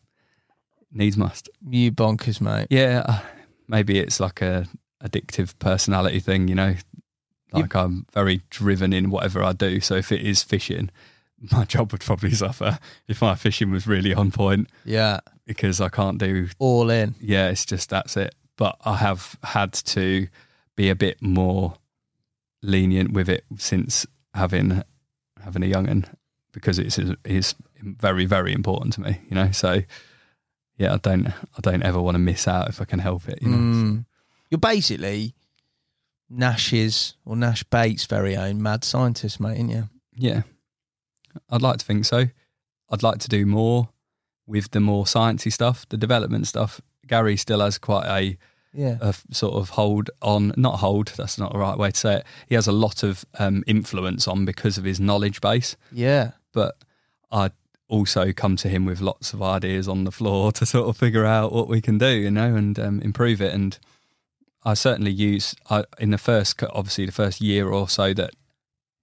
needs must. You bonkers, mate. Yeah, I, maybe it's like a addictive personality thing, you know, like yep. I'm very driven in whatever I do. So if it is fishing, my job would probably suffer if my fishing was really on point. Yeah. Because I can't do... All in. Yeah, it's just, that's it. But I have had to be a bit more lenient with it since having having a young'un, because it's is very, very important to me, you know. So, yeah, I don't I don't ever want to miss out if I can help it, you know. Mm. You're basically Nash's or Nash Bait's very own mad scientist, mate, aren't you? Yeah. I'd like to think so. I'd like to do more with the more sciencey stuff, the development stuff. Gary still has quite a, yeah. a sort of hold on, not hold, that's not the right way to say it. He has a lot of um, influence on because of his knowledge base. Yeah. But I also come to him with lots of ideas on the floor to sort of figure out what we can do, you know, and um, improve it. And I certainly use, I, in the first, obviously the first year or so that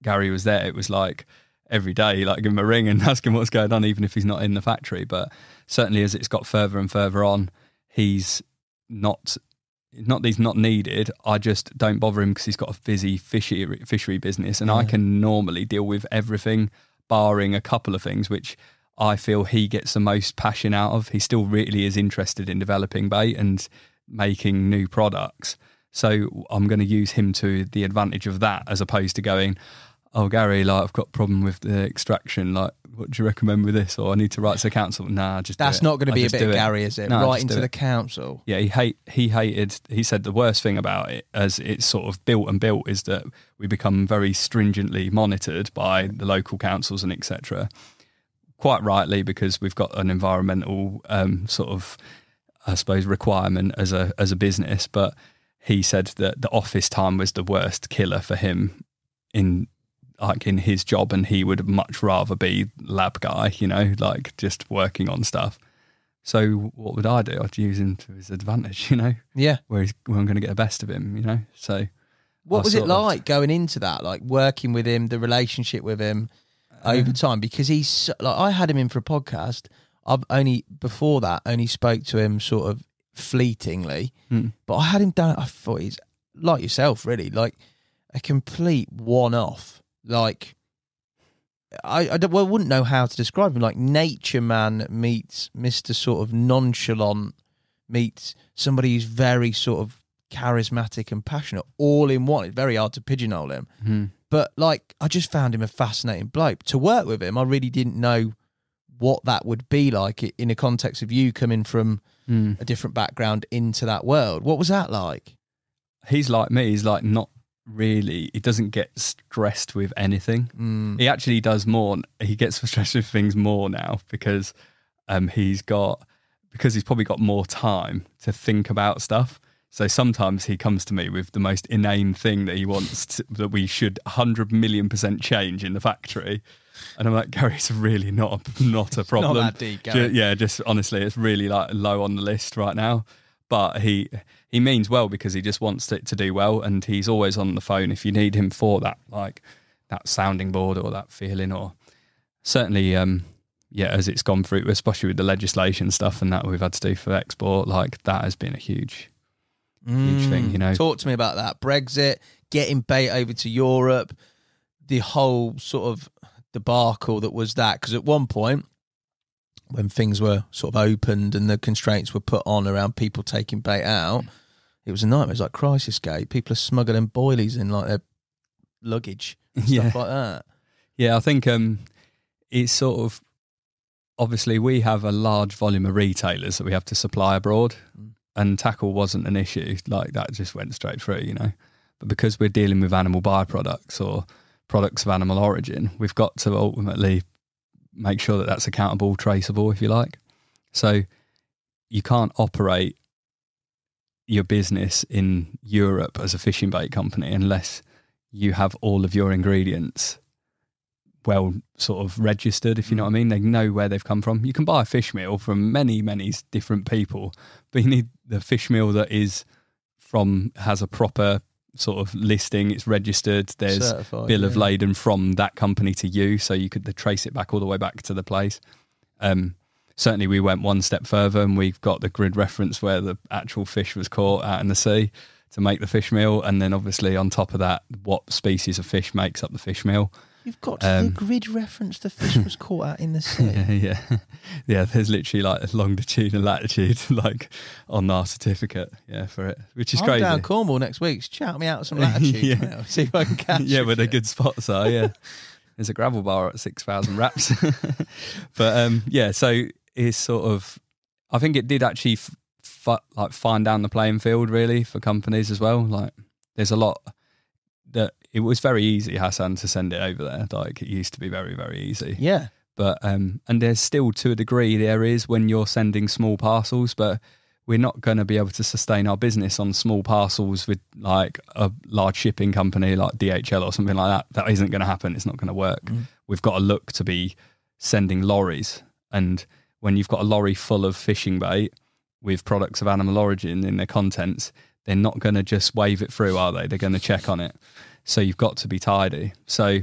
Gary was there, it was like, every day, like give him a ring and ask him what's going on, even if he's not in the factory. But certainly as it's got further and further on, he's not, not that he's not needed, I just don't bother him because he's got a busy fishery, fishery business and yeah. I can normally deal with everything barring a couple of things, which I feel he gets the most passion out of. He still really is interested in developing bait and making new products. So I'm going to use him to the advantage of that as opposed to going, oh, Gary, like I've got a problem with the extraction. Like, what do you recommend with this? Or I need to write to the council. Nah, just that's do it. not going to be a bit of Gary, is it? No, writing to the council. Yeah, he hate he hated. He said the worst thing about it, as it's sort of built and built, is that we become very stringently monitored by the local councils and et cetera. Quite rightly, because we've got an environmental um, sort of, I suppose, requirement as a as a business. But he said that the office time was the worst killer for him in. like in his job, and he would much rather be lab guy, you know, like just working on stuff. So what would I do? I'd use him to his advantage, you know? Yeah. Where, he's, where I'm going to get the best of him, you know? So what I was it like of... going into that, like working with him, the relationship with him um, over time? Because he's so, like, I had him in for a podcast. I've only before that only spoke to him sort of fleetingly, mm. but I had him down. I thought he's like yourself, really, like a complete one-off. Like, I, I, don't, well, I wouldn't know how to describe him. Like, nature man meets Mister Sort of Nonchalant meets somebody who's very sort of charismatic and passionate, all in one. It's very hard to pigeonhole him. Mm-hmm. But, like, I just found him a fascinating bloke. To work with him, I really didn't know what that would be like in the context of you coming from mm. a different background into that world. What was that like? He's like me. He's, like, not... really, he doesn't get stressed with anything. Mm. He actually does more. He gets stressed with things more now because um, he's got because he's probably got more time to think about stuff. So sometimes he comes to me with the most inane thing that he wants to, that we should one hundred million percent change in the factory, and I'm like, Gary, it's really not a, not a problem. Not that deep, Gary. Just, yeah, just honestly, it's really like low on the list right now. But he he means well because he just wants it to do well, and he's always on the phone if you need him for that, like that sounding board or that feeling, or certainly, um, yeah, as it's gone through, especially with the legislation stuff and that we've had to do for export, like that has been a huge, mm. huge thing, you know. Talk to me about that. Brexit, getting bait over to Europe, the whole sort of debacle that was that, because at one point, when things were sort of opened and the constraints were put on around people taking bait out, it was a nightmare. It was like Crisis Gate. People are smuggling boilies in like their luggage and yeah. stuff like that. Yeah, I think um, it's sort of... Obviously, we have a large volume of retailers that we have to supply abroad, mm. and tackle wasn't an issue. Like, that just went straight through, you know. But because we're dealing with animal byproducts or products of animal origin, we've got to ultimately... make sure that that's accountable, traceable, if you like. So you can't operate your business in Europe as a fishing bait company unless you have all of your ingredients well sort of registered, if you know what I mean. They know where they've come from. You can buy a fish meal from many, many different people, but you need the fish meal that is from, has a proper sort of listing, it's registered, there's certified, bill of yeah. lading from that company to you, so you could trace it back all the way back to the place. Um, certainly we went one step further and we've got the grid reference where the actual fish was caught out in the sea to make the fish meal. And then obviously on top of that, what species of fish makes up the fish meal. You've got um, the grid reference, the fish was caught out in the sea. Yeah, yeah. Yeah, there's literally like longitude and latitude like on our certificate, yeah, for it, which is I'm crazy. I'm down Cornwall next week. Shout me out some latitude. Yeah. Now, see if I can catch Yeah, where the good spots are, yeah. There's a gravel bar at six thousand raps. But um, yeah, so it's sort of, I think it did actually f f like fine down the playing field really for companies as well. Like there's a lot that, it was very easy, Hassan, to send it over there. Like, it used to be very, very easy. Yeah. But, um, and there's still, to a degree, there is when you're sending small parcels, but we're not going to be able to sustain our business on small parcels with, like, a large shipping company like D H L or something like that. That isn't going to happen. It's not going to work. Mm. We've got to look to be sending lorries. And when you've got a lorry full of fishing bait with products of animal origin in their contents, they're not going to just wave it through, are they? They're going to check on it. So you've got to be tidy. So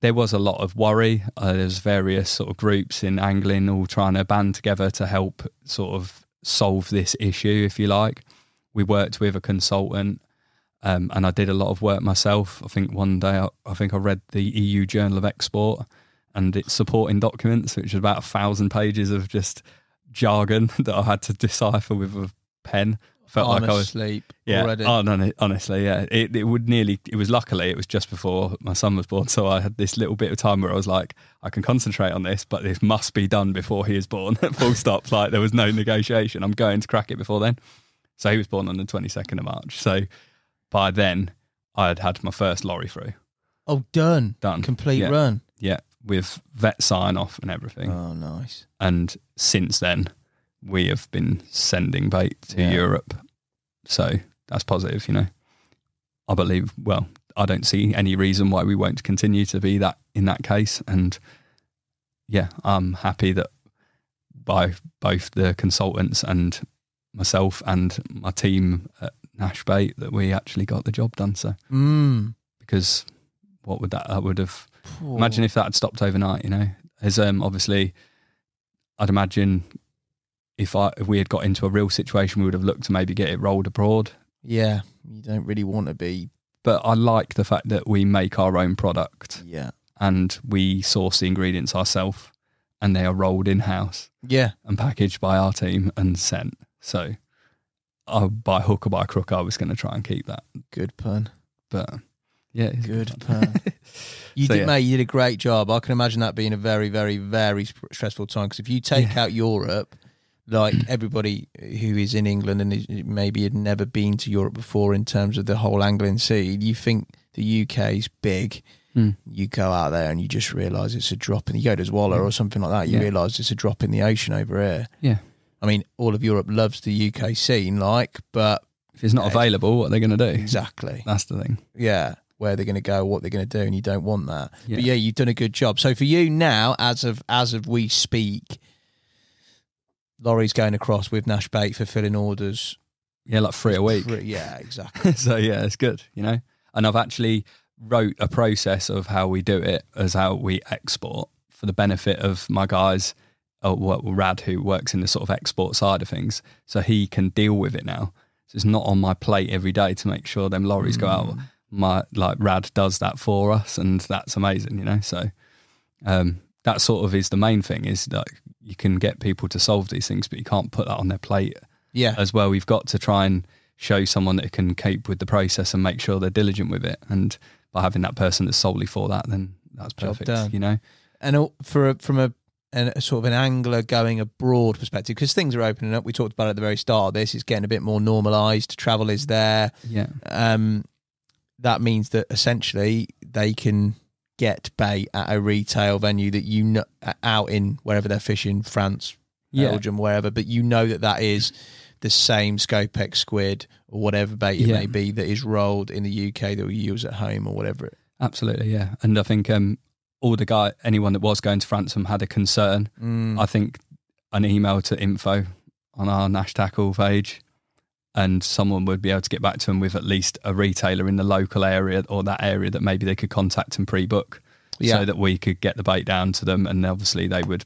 there was a lot of worry. Uh, there's various sort of groups in angling all trying to band together to help sort of solve this issue, if you like. We worked with a consultant um, and I did a lot of work myself. I think one day, I, I think I read the E U Journal of Export and its supporting documents, which is about a thousand pages of just jargon that I had to decipher with a pen. Felt I'm like I was asleep yeah, already. Oh, no, no, honestly, yeah. It, it would nearly, it was luckily, it was just before my son was born. So I had this little bit of time where I was like, I can concentrate on this, but this must be done before he is born. Full stop. Like there was no negotiation. I'm going to crack it before then. So he was born on the twenty-second of March. So by then I had had my first lorry through. Oh, done. Done. Complete yeah. run. Yeah. With vet sign off and everything. Oh, nice. And since then, we have been sending bait to yeah. Europe. So that's positive, you know. I believe, well, I don't see any reason why we won't continue to be that in that case. And yeah, I'm happy that by both the consultants and myself and my team at Nash Bait that we actually got the job done. So, mm. because what would that, I would have, Poor. imagine if that had stopped overnight, you know. As um, obviously, I'd imagine... If I if we had got into a real situation, we would have looked to maybe get it rolled abroad. Yeah, you don't really want to be. But I like the fact that we make our own product. Yeah, and we source the ingredients ourselves, and they are rolled in house. Yeah, and packaged by our team and sent. So, I, by hook or by crook, I was going to try and keep that. Good pun. But yeah, good, good pun. pun. You so, did, yeah. mate. You did a great job. I can imagine that being a very, very, very stressful time because if you take yeah. out Europe. Like everybody who is in England and is, maybe had never been to Europe before in terms of the whole angling scene, you think the U K is big. Mm. You go out there and you just realise it's a drop in the Yoda's Waller or something like that. You yeah. realise it's a drop in the ocean over here. Yeah. I mean, all of Europe loves the U K scene, like, but... If it's not yeah, available, what are they going to do? Exactly. That's the thing. Yeah. Where they're going to go, what they're going to do, and you don't want that. Yeah. But yeah, you've done a good job. So for you now, as of as of we speak... Lorries going across with Nash Bait for filling orders. Yeah, like three a week. Three, yeah, exactly. So, yeah, it's good, you know. And I've actually wrote a process of how we do it as how we export for the benefit of my guys, uh, Rad, who works in the sort of export side of things. So he can deal with it now. So it's not on my plate every day to make sure them lorries mm. go out. My Like, Rad does that for us, and that's amazing, you know. So um, that sort of is the main thing is that... You can get people to solve these things, but you can't put that on their plate. Yeah. As well, we've got to try and show someone that can cope with the process and make sure they're diligent with it. And by having that person that's solely for that, then that's perfect, you know. And for a, from a, a sort of an angler going abroad perspective, because things are opening up. We talked about it at the very start of this. It's getting a bit more normalised. Travel is there. Yeah. Um, that means that essentially they can... get bait at a retail venue that you know out in wherever they're fishing, France, Belgium, yeah. wherever, but you know that that is the same Scopex Squid or whatever bait it yeah. may be that is rolled in the U K that we use at home or whatever. It absolutely, yeah. And I think um, all the guy, anyone that was going to France and had a concern, mm. I think an email to info on our Nash Tackle page and someone would be able to get back to them with at least a retailer in the local area or that area that maybe they could contact and pre-book yeah. so that we could get the bait down to them. And obviously they would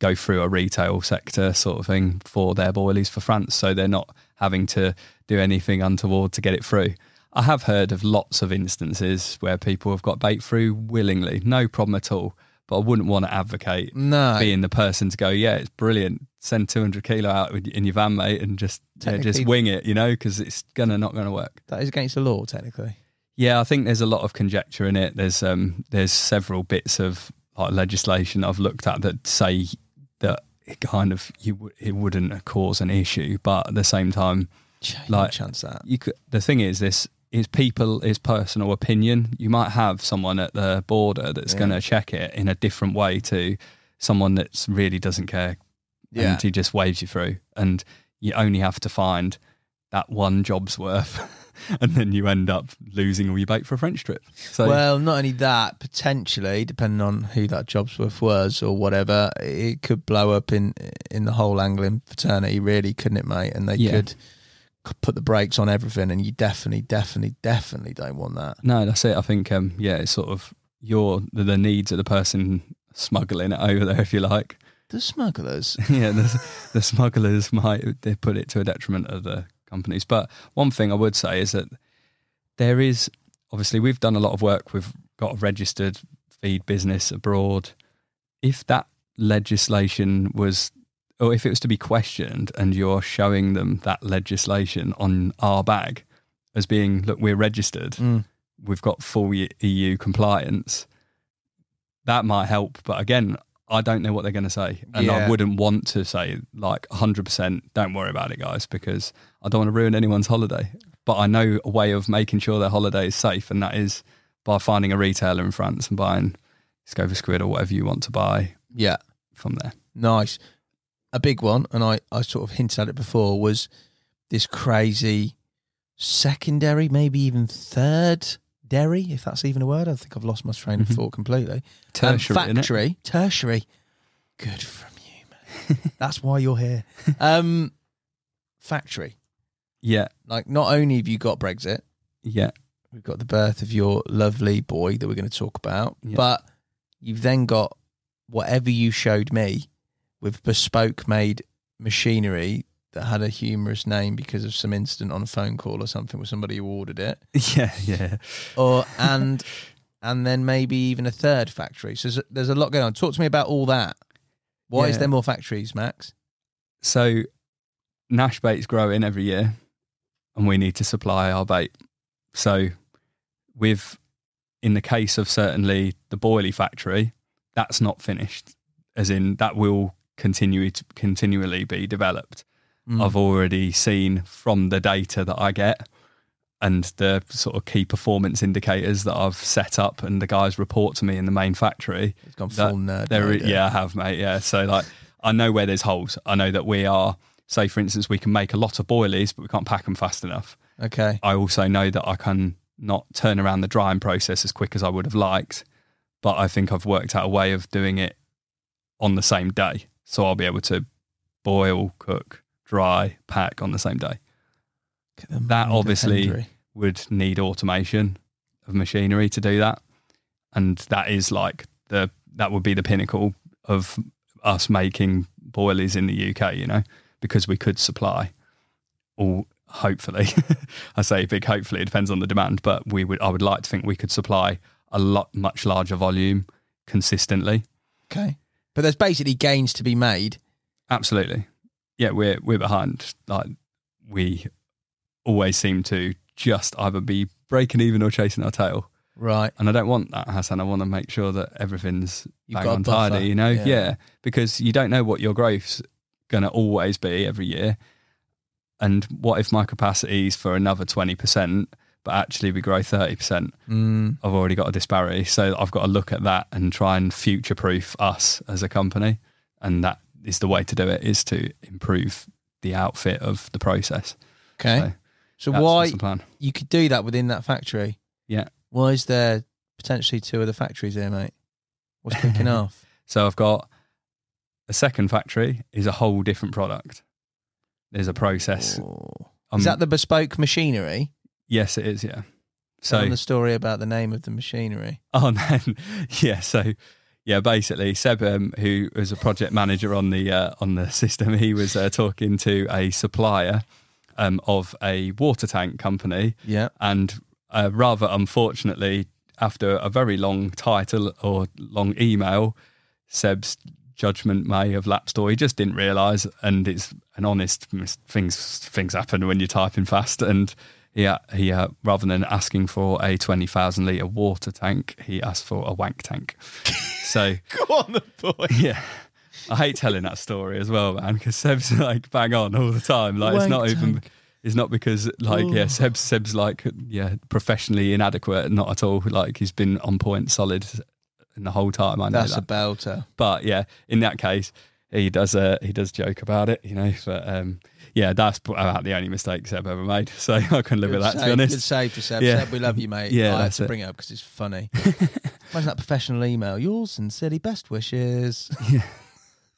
go through a retail sector sort of thing for their boilies for France, so they're not having to do anything untoward to get it through. I have heard of lots of instances where people have got bait through willingly, no problem at all, but I wouldn't want to advocate no. being the person to go, yeah, it's brilliant, send two hundred kilo out in your van, mate, and just yeah, just wing it, you know, because it's gonna not going to work. That is against the law, technically. Yeah, I think there's a lot of conjecture in it. There's um, there's several bits of like, legislation I've looked at that say that it kind of you it wouldn't cause an issue, but at the same time, yeah, like chance that you could. The thing is, this is people is personal opinion. You might have someone at the border that's yeah. going to check it in a different way to someone that's really doesn't care, yeah. and he just waves you through, and you only have to find that one job's worth. And then you end up losing all your bait for a French trip. So, well, not only that, potentially, depending on who that job's worth was or whatever, it could blow up in in the whole angling fraternity, really, couldn't it, mate? And they yeah. could put the brakes on everything, and you definitely, definitely, definitely don't want that. No, that's it. I think, um, yeah, it's sort of your the needs of the person smuggling it over there, if you like. The smugglers. Yeah, the, the smugglers might they put it to a detriment of the companies. But one thing I would say is that there is, obviously we've done a lot of work, we've got a registered feed business abroad. If that legislation was, or if it was to be questioned and you're showing them that legislation on our bag as being, look, we're registered, mm. we've got full E U compliance, that might help. But again, I don't know what they're going to say, and yeah. I wouldn't want to say like one hundred percent don't worry about it, guys, because I don't want to ruin anyone's holiday. But I know a way of making sure their holiday is safe, and that is by finding a retailer in France and buying Scopex Squid or whatever you want to buy yeah. from there. Nice. A big one, and I, I sort of hinted at it before, was this crazy secondary, maybe even third dairy, if that's even a word. I think I've lost my train of thought completely. Tertiary. Um, factory. Tertiary. Good from you, man. That's why you're here. Um, factory. Yeah. Like, not only have you got Brexit. Yeah. We've got the birth of your lovely boy that we're going to talk about. Yeah. But you've then got whatever you showed me with bespoke made machinery that had a humorous name because of some incident on a phone call or something with somebody who ordered it. Yeah, yeah. Or and and then maybe even a third factory. So there's a, there's a lot going on. Talk to me about all that. Why yeah. is there more factories, Max? So Nash bait's growing every year, and we need to supply our bait. So with in the case of certainly the boilie factory, that's not finished. As in that will continue to continually be developed. Mm. I've already seen from the data that I get and the sort of key performance indicators that I've set up and the guys report to me in the main factory. It's gone full nerd. There, nerd yeah, I have, mate. Yeah. So, like, I know where there's holes. I know that we are, say, for instance, we can make a lot of boilies, but we can't pack them fast enough. Okay. I also know that I can not turn around the drying process as quick as I would have liked, but I think I've worked out a way of doing it on the same day. So I'll be able to boil, cook, dry, pack on the same day. That obviously would need automation of machinery to do that, and that is like the that would be the pinnacle of us making boilies in the U K, you know, because we could supply all, hopefully I say big hopefully, it depends on the demand, but we would I would like to think we could supply a lot much larger volume consistently. Okay, but there's basically gains to be made. Absolutely. Yeah, we're we're behind. Like, we always seem to just either be breaking even or chasing our tail. Right. And I don't want that, Hassan. I want to make sure that everything's bang on tidy, you know? Yeah. yeah. Because you don't know what your growth's going to always be every year. And what if my capacity is for another twenty percent, but actually we grow thirty percent? Mm. I've already got a disparity. So I've got to look at that and try and future-proof us as a company. And that is the way to do it, is to improve the outfit of the process. Okay. So, so why the plan. You could do that within that factory. Yeah. Why is there potentially two other factories here, mate? What's kicking off? So I've got a second factory is a whole different product. There's a process. Um, is that the bespoke machinery? Yes, it is. Yeah. So, tell them the story about the name of the machinery. Oh, man. Yeah. So Yeah, basically, Seb, um, who was a project manager on the uh, on the system, he was uh, talking to a supplier um, of a water tank company. Yeah, and uh, rather unfortunately, after a very long title or long email, Seb's judgment may have lapsed, or he just didn't realise. And it's an honest things things happen when you're typing fast. And he uh, he uh, rather than asking for a twenty thousand litre water tank, he asked for a wank tank. So go on, the boy. Yeah, I hate telling that story as well, man, because Seb's like bang on all the time. Like wank it's not tank. even. It's not because, like, Ooh. yeah, Seb's, Seb's, like, yeah, professionally inadequate, not at all. Like, he's been on point, solid, in the whole time. I know that's that. a belter. But yeah, in that case, he does, uh, he does joke about it, you know. But um, yeah, that's about the only mistake Seb ever made. So I can live good with that. Save, to be honest, good save for Seb. Yeah. Seb, we love you, mate. Yeah, I have to it. bring it up because it's funny. Imagine that professional email. Yours sincerely, best wishes. Yeah.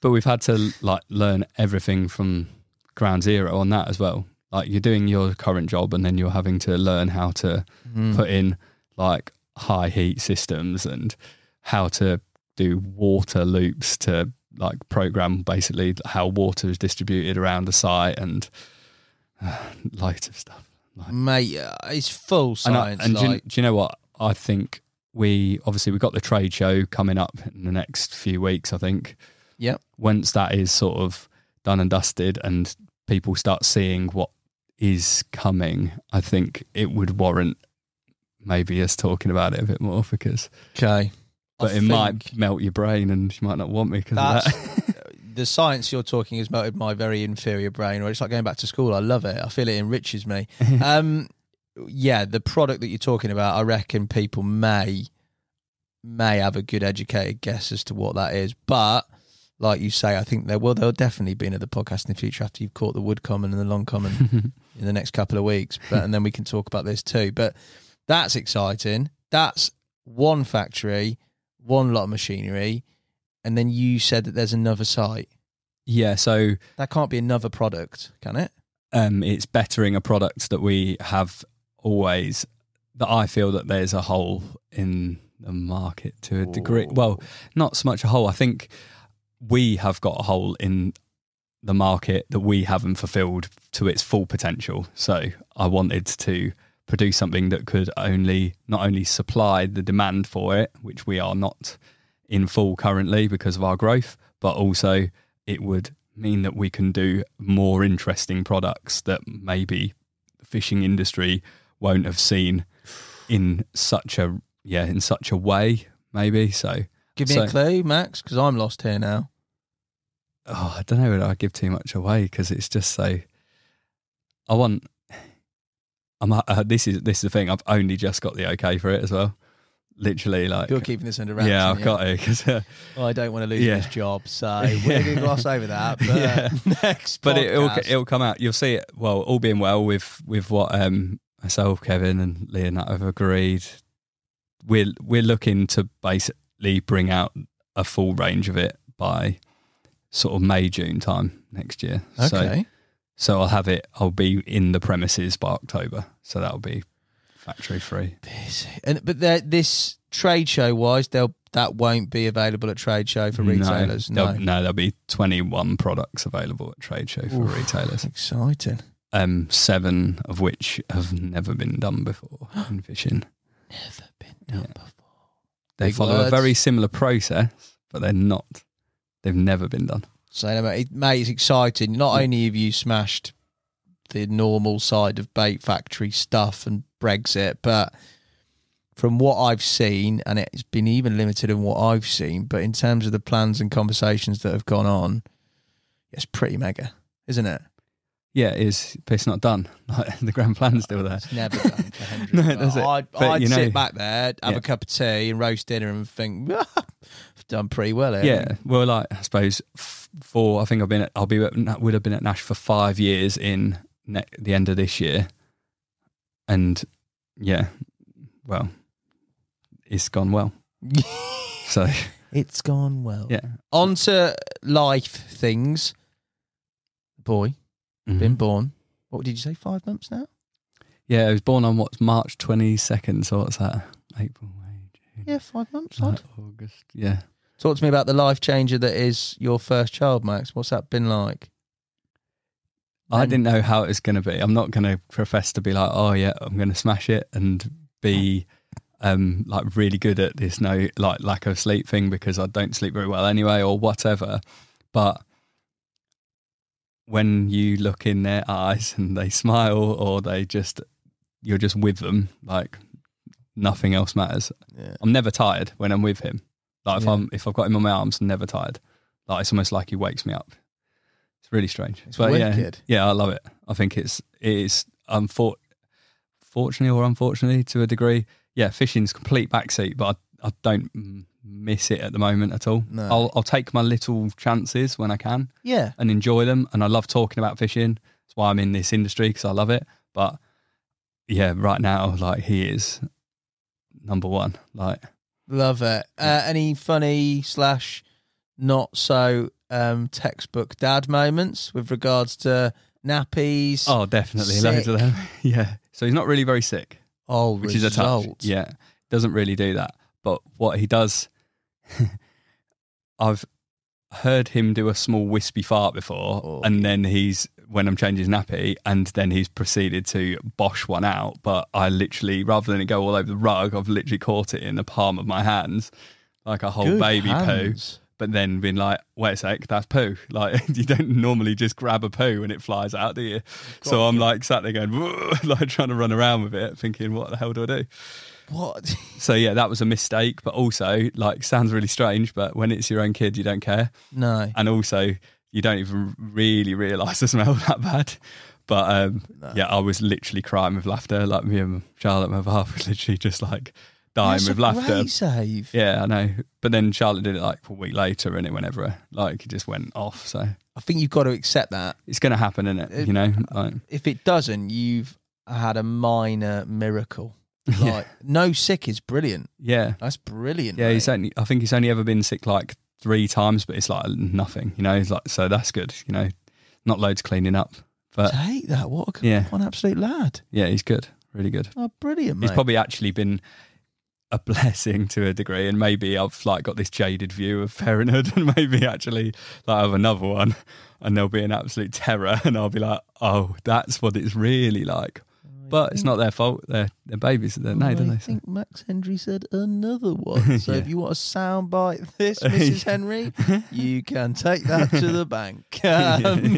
But we've had to like learn everything from ground zero on that as well. Like, you're doing your current job and then you're having to learn how to mm. put in, like, high heat systems and how to do water loops to, like, program basically how water is distributed around the site and uh, loads of stuff. Like, mate, uh, it's full science. And, I, and like. do, you, do you know what? I think we, obviously, we've got the trade show coming up in the next few weeks, I think. Yeah. Once that is sort of done and dusted and people start seeing what is coming, I think it would warrant maybe us talking about it a bit more, because okay but I it might melt your brain and you might not want me because of that. The science you're talking has melted my very inferior brain, or it's like going back to school. I love it. I feel it enriches me. um yeah the product that you're talking about, I reckon people may may have a good educated guess as to what that is, but like you say, I think there will there'll definitely be another podcast in the future after you've caught the Wood Common and the Long Common in the next couple of weeks. But and then we can talk about this too. But that's exciting. That's one factory, one lot of machinery, and then you said that there's another site. Yeah, so that can't be another product, can it? Um, it's bettering a product that we have always. That I feel that there's a hole in the market to a degree. Ooh. Well, not so much a hole. I think. We have got a hole in the market that we haven't fulfilled to its full potential. So I wanted to produce something that could only not only supply the demand for it, which we are not in full currently because of our growth, but also it would mean that we can do more interesting products that maybe the fishing industry won't have seen in such a, yeah, in such a way maybe. So give me so, a clue, Max, because I'm lost here now. Oh, I don't know whether I give too much away because it's just so. I want. I'm. Uh, this is this is the thing. I've only just got the okay for it as well. Literally, like you're keeping this under wraps. Yeah, I've you? got it because uh, well, I don't want to lose yeah. this job, so we're going to gloss over that. But yeah. next, but it, it'll it'll come out. You'll see it. Well, all being well, with with what um, myself, Kevin, and Leonard have agreed, we're we're looking to basically bring out a full range of it by sort of May, June time next year. Okay. So, so I'll have it, I'll be in the premises by October. So that'll be factory free. And But there, this trade show wise, they'll, that won't be available at trade show for retailers. No, no. no there'll be twenty-one products available at trade show for Oof, retailers. Exciting. Um, seven of which have never been done before in fishing. Never been done yeah. before. They Big follow words. a very similar process, but they're not. They've never been done. So, mate, it's exciting. Not only have you smashed the normal side of bait factory stuff and Brexit, but from what I've seen, and it's been even limited in what I've seen, but in terms of the plans and conversations that have gone on, it's pretty mega, isn't it? Yeah, it is. But it's not done. Like, the grand plan's still there. It's never done for Hendry. no, that's it. I'd, but, I'd you know, sit back there, have yeah. a cup of tea and roast dinner and think, ah, I've done pretty well here. Yeah, well, like, I suppose four, I think I've been at, I'll be, would have been at Nash for five years in ne the end of this year. And yeah, well, it's gone well. so It's gone well. Yeah. On to life things. Boy. Been born. What did you say? Five months now. Yeah, I was born on what's March twenty second. So what's that? April, May, June. Yeah, five months. Like August. Yeah. Talk to me about the life changer that is your first child, Max. What's that been like? I didn't know how it was going to be. I'm not going to profess to be like, oh yeah, I'm going to smash it and be um, like really good at this no like lack of sleep thing, because I don't sleep very well anyway or whatever. But when you look in their eyes and they smile, or they just, you're just with them, like nothing else matters. Yeah. I'm never tired when I'm with him. Like if yeah. I'm, if I've got him on my arms, I'm never tired. Like it's almost like he wakes me up. It's really strange. It's but wicked. Yeah, yeah, I love it. I think it's, it's unfor- fortunately or unfortunately to a degree. Yeah. Fishing's complete backseat, but I, I don't miss it at the moment at all. No. I'll, I'll take my little chances when I can, yeah, and enjoy them. And I love talking about fishing. That's why I'm in this industry, because I love it. But yeah, right now, like he is number one. Like, love it. Yeah. Uh, any funny slash not so um, textbook dad moments with regards to nappies? Oh, definitely sick. Loads of them. Yeah. So he's not really very sick. Oh, which result. is a touch. Yeah, doesn't really do that. But what he does. I've heard him do a small wispy fart before, oh, and then he's, when I'm changing his nappy, and then he's proceeded to bosh one out, but I literally, rather than it go all over the rug, I've literally caught it in the palm of my hands, like a whole Good baby hands. poo, but then been like, wait a sec, that's poo. Like, you don't normally just grab a poo and it flies out, do you? God, so I'm God. like sat there going, like trying to run around with it, thinking, what the hell do I do? What? So yeah, that was a mistake, but also, like, sounds really strange, but when it's your own kid, you don't care. No. And also, you don't even really realise the smell that bad. But um, no. yeah, I was literally crying with laughter. Like, me and Charlotte, my half, was literally just like dying That's with a laughter. Great save. Yeah, I know. But then Charlotte did it like a week later, and it went everywhere. Like, it just went off. So I think you've got to accept that it's going to happen, isn't it? You know, like, if it doesn't, you've had a minor miracle. Like, yeah. no sick is brilliant. Yeah. That's brilliant. Yeah, mate. he's only, I think he's only ever been sick like three times, but it's like nothing, you know. It's like, so that's good, you know. Not loads cleaning up. But take that. What a, yeah. what an absolute lad. Yeah, he's good. Really good. Oh, brilliant, mate. He's probably actually been a blessing to a degree, and maybe I've like got this jaded view of parenthood, and maybe actually like I have another one and there'll be an absolute terror, and I'll be like, oh, that's what it's really like. But it's not their fault. They're, they're babies at their name, don't they? I think so. Max Hendry said another one. So yeah. if you want a soundbite this, Missus Henry, you can take that to the bank. Um,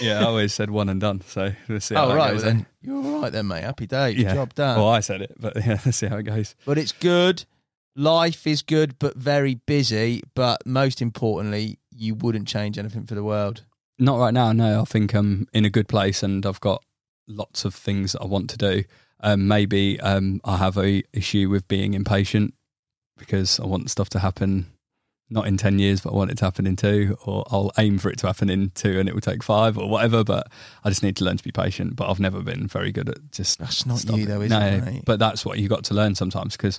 yeah, I always said one and done. So let's see how oh, that right, goes. Well, then. You're all right then, mate. Happy day. Yeah. Good job done. Well, I said it, but yeah, let's see how it goes. But it's good. Life is good, but very busy. But most importantly, you wouldn't change anything for the world. Not right now, no. I think I'm in a good place, and I've got lots of things that I want to do. Um, maybe um, I have a issue with being impatient, because I want stuff to happen not in ten years, but I want it to happen in two, or I'll aim for it to happen in two and it will take five or whatever, but I just need to learn to be patient. But I've never been very good at just... That's not stopping. you though, is no, it? No, but that's what you got to learn sometimes, because...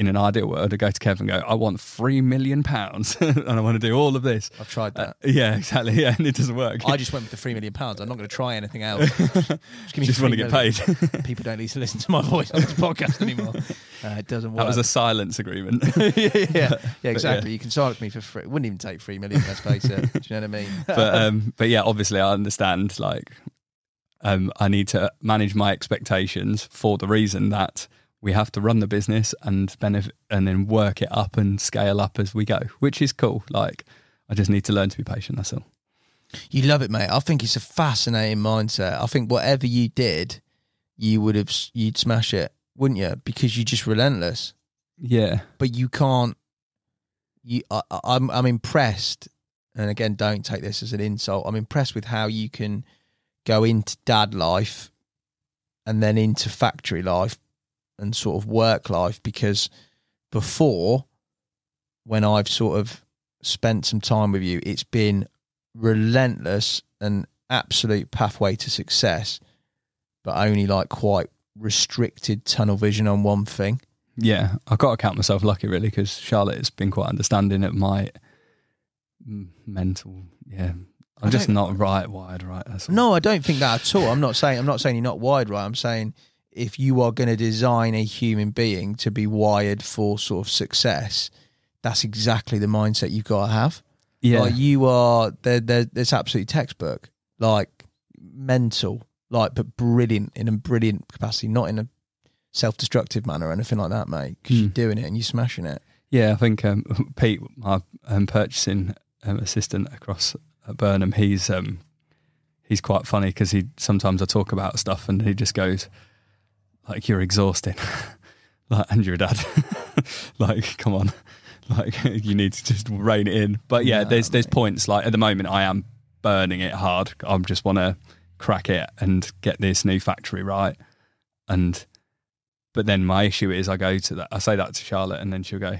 In an ideal world, I go to Kevin and go, I want three million pounds and I want to do all of this. I've tried that. Uh, yeah, exactly. Yeah, and it doesn't work. I just went with the three million pounds. I'm not going to try anything else. Just, give me just want to get paid. People don't need to listen to my voice on this podcast anymore. Uh, it doesn't work. That was a silence agreement. yeah, yeah, yeah, exactly. Yeah. You can silence me for free. It wouldn't even take three million, let's face it. Do you know what I mean? But, um, but yeah, obviously I understand, like, um, I need to manage my expectations for the reason that we have to run the business and benefit, and then work it up and scale up as we go, which is cool. Like, I just need to learn to be patient. That's all. You love it, mate. I think it's a fascinating mindset. I think whatever you did, you would have, you'd smash it, wouldn't you? Because you're just relentless. Yeah. But you can't, you, I, I'm, I'm impressed. And again, don't take this as an insult. I'm impressed with how you can go into dad life and then into factory life and sort of work life, because before, when I've sort of spent some time with you, it's been relentless and absolute pathway to success, but only like quite restricted tunnel vision on one thing. Yeah, I've got to count myself lucky really, because Charlotte has been quite understanding at my mental, yeah. I'm just not right wired right. That's all. No, I don't think that at all. I'm not saying, I'm not saying you're not wired right. I'm saying if you are going to design a human being to be wired for sort of success, that's exactly the mindset you've got to have. Yeah. Like you are, they're, they're, it's absolutely textbook, like mental, like, but brilliant in a brilliant capacity, not in a self-destructive manner or anything like that, mate, because mm. you're doing it and you're smashing it. Yeah, I think um, Pete, my um, purchasing um, assistant across at Burnham, he's um, he's quite funny because he sometimes I talk about stuff and he just goes, like, you're exhausting, like, and you're a dad, like, come on, like, you need to just rein it in. But yeah, no, there's mate. there's points, like, at the moment I am burning it hard. I just want to crack it and get this new factory right. And but then my issue is I go to that, I say that to Charlotte, and then she'll go,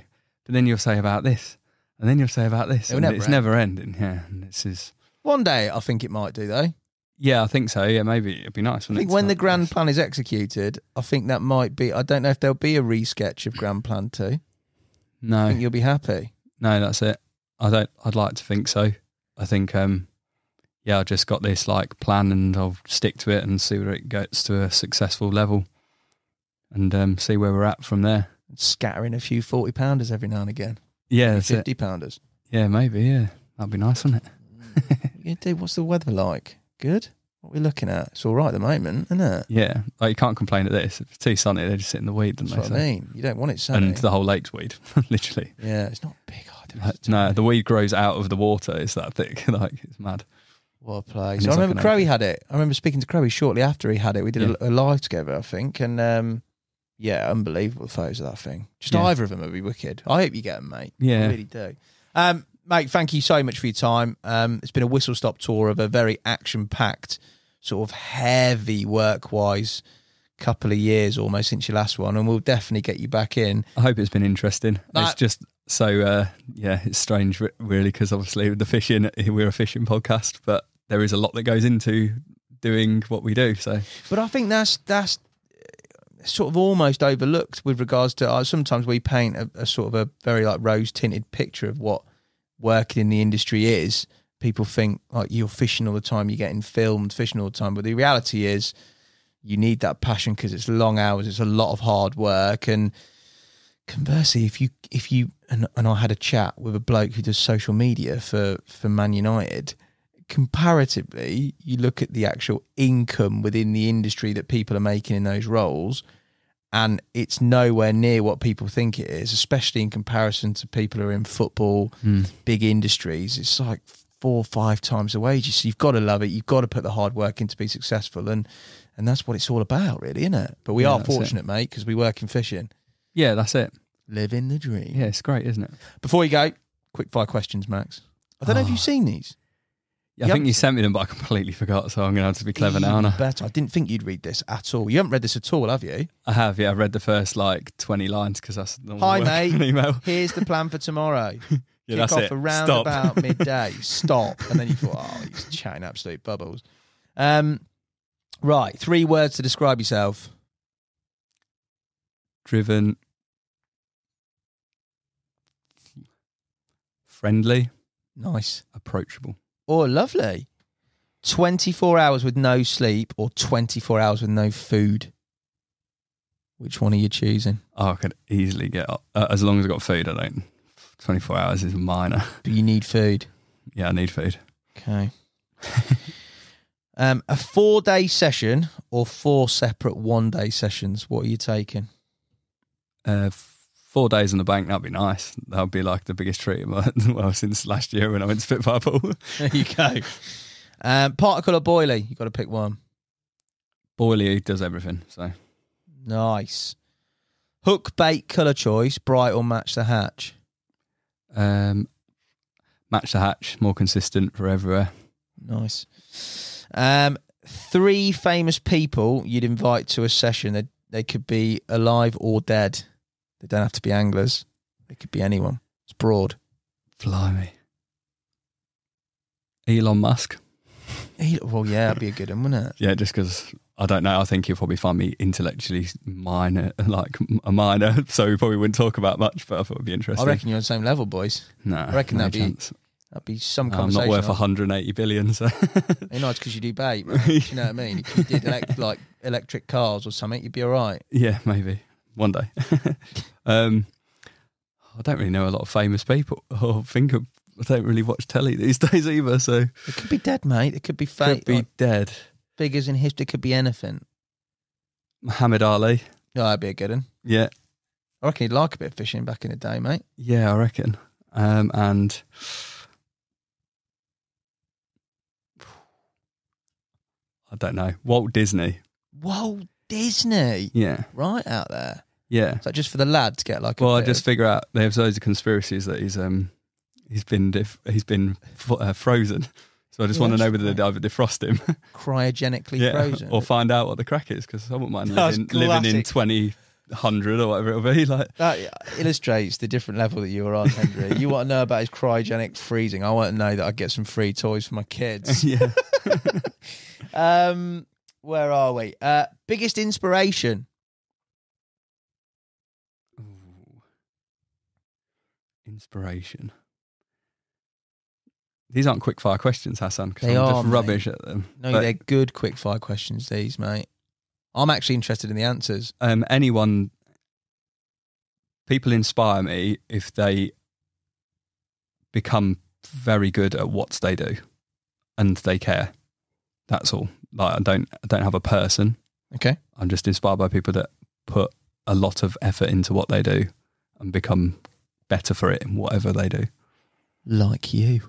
but then you'll say about this, and then you'll say about this. It'll and never it's end. never ending. Yeah. And this is one day I think it might do though. Yeah, I think so. Yeah, maybe it'd be nice. I think when the grand nice. plan is executed, I think that might be, I don't know if there'll be a resketch of grand plan two. No. I think you'll be happy. No, that's it. I don't, I'd like to think so. I think, um, yeah, I've just got this like plan and I'll stick to it and see where it gets to a successful level and um, see where we're at from there. Scattering a few forty pounders every now and again. Yeah, that's it. fifty pounders. Yeah, maybe, yeah. That'd be nice, wouldn't it? Dude, what's the weather like? Good? What are we looking at? It's all right at the moment, isn't it? Yeah. Like, you can't complain at this. If it's too sunny, they just sit in the weed, don't they? That's what I mean. You don't want it sunny. And the whole lake's weed, literally. Yeah, it's not big. Oh, no, the weed grows out of the water. It's that thick. Like, it's mad. What a place. So I remember like Crowley had it. I remember speaking to Crowley shortly after he had it. We did yeah. a, a live together, I think. And um, yeah, unbelievable photos of that thing. Just yeah. either of them would be wicked. I hope you get them, mate. Yeah. I really do. Um, mate, thank you so much for your time. Um, it's been a whistle-stop tour of a very action-packed, sort of heavy work-wise couple of years almost since your last one. And we'll definitely get you back in. I hope it's been interesting. That it's just... So, uh, yeah, it's strange, really, because obviously with the fishing, we're a fishing podcast, but there is a lot that goes into doing what we do. So, but I think that's that's sort of almost overlooked with regards to uh, sometimes we paint a, a sort of a very like rose-tinted picture of what working in the industry is. People think like you're fishing all the time, you're getting filmed fishing all the time, but the reality is you need that passion because it's long hours, it's a lot of hard work. And conversely, if you if you and, and I had a chat with a bloke who does social media for for Man United, comparatively, you look at the actual income within the industry that people are making in those roles, and it's nowhere near what people think it is, especially in comparison to people who are in football, mm. big industries. It's like four or five times the wages. So you've got to love it. You've got to put the hard work in to be successful, and and that's what it's all about, really, isn't it? But we yeah, are fortunate, it. mate, because we work in fishing. Yeah, that's it. Living the dream. Yeah, it's great, isn't it? Before you go, quick fire questions, Max. I don't oh. know if you've seen these. Yeah, I think you sent me them, but I completely forgot, so I'm going to have to be clever now, aren't I? Better. I didn't think you'd read this at all. You haven't read this at all, have you? I have, yeah. I've read the first, like, twenty lines, because that's the Hi, mate. Email. Here's the plan for tomorrow. yeah, Kick off it. around Stop. about midday. Stop. And then you thought, oh, he's chatting absolute bubbles. Um, right, three words to describe yourself. Driven... Friendly. Nice. Approachable. Oh, lovely. twenty-four hours with no sleep or twenty-four hours with no food? Which one are you choosing? Oh, I could easily get up. Uh, as long as I've got food, I don't. twenty-four hours is minor. But you need food. Yeah, I need food. Okay. um, a four-day session or four separate one-day sessions? What are you taking? Uh, Four days on the bank, that'd be nice. That would be like the biggest treat of my, well, since last year when I went to Spitfire Pool. There you go. Um, particle or boilie? You've got to pick one. Boilie does everything, so. Nice. Hook, bait, colour choice, bright or match the hatch? Um, match the hatch, more consistent for everywhere. Nice. Um, three famous people you'd invite to a session. They, they could be alive or dead. They don't have to be anglers. They could be anyone. It's broad. Blimey. Elon Musk. Well, yeah, that'd be a good one, wouldn't it? Yeah, just because, I don't know, I think he'll probably find me intellectually minor, like a minor, so we probably wouldn't talk about much, but I thought it'd be interesting. I reckon you're on the same level, boys. No, I reckon no that'd chance. be That'd be some conversation. I'm not worth one hundred eighty billion, so... You know, it's because you do bait, man. Do you know what I mean? If you did, elect, like, electric cars or something, you'd be all right. Yeah, maybe. One day. um, I don't really know a lot of famous people. Or think of, I don't really watch telly these days either, so... It could be dead, mate. It could be fake. It could be like, dead. Figures in history, could be anything. Muhammad Ali. Oh, that'd be a good one. Yeah. I reckon he'd like a bit of fishing back in the day, mate. Yeah, I reckon. Um, and... I don't know. Walt Disney. Walt Disney? Yeah. Right out there. Yeah. So just for the lad to get like a Well, I just of... figure out there's loads of conspiracies that he's um he's been def he's been uh, frozen. So I just yeah, want to know whether they either defrost him. Cryogenically yeah, frozen. Or find out what the crack is, because someone might living, living in twenty hundred or whatever it'll be. Like. That illustrates the different level that you are on, Hendry. You want to know about his cryogenic freezing. I want to know that I get some free toys for my kids. Yeah. Um, where are we? Uh, biggest inspiration. Ooh. Inspiration. These aren't quick fire questions, Hassan, because I'm are, just mate. rubbish at them. No, but they're good quick fire questions, these, mate. I'm actually interested in the answers. Um, anyone, people inspire me if they become very good at what they do and they care. That's all. Like I don't, I don't have a person. Okay. I'm just inspired by people that put a lot of effort into what they do and become better for it in whatever they do. Like you.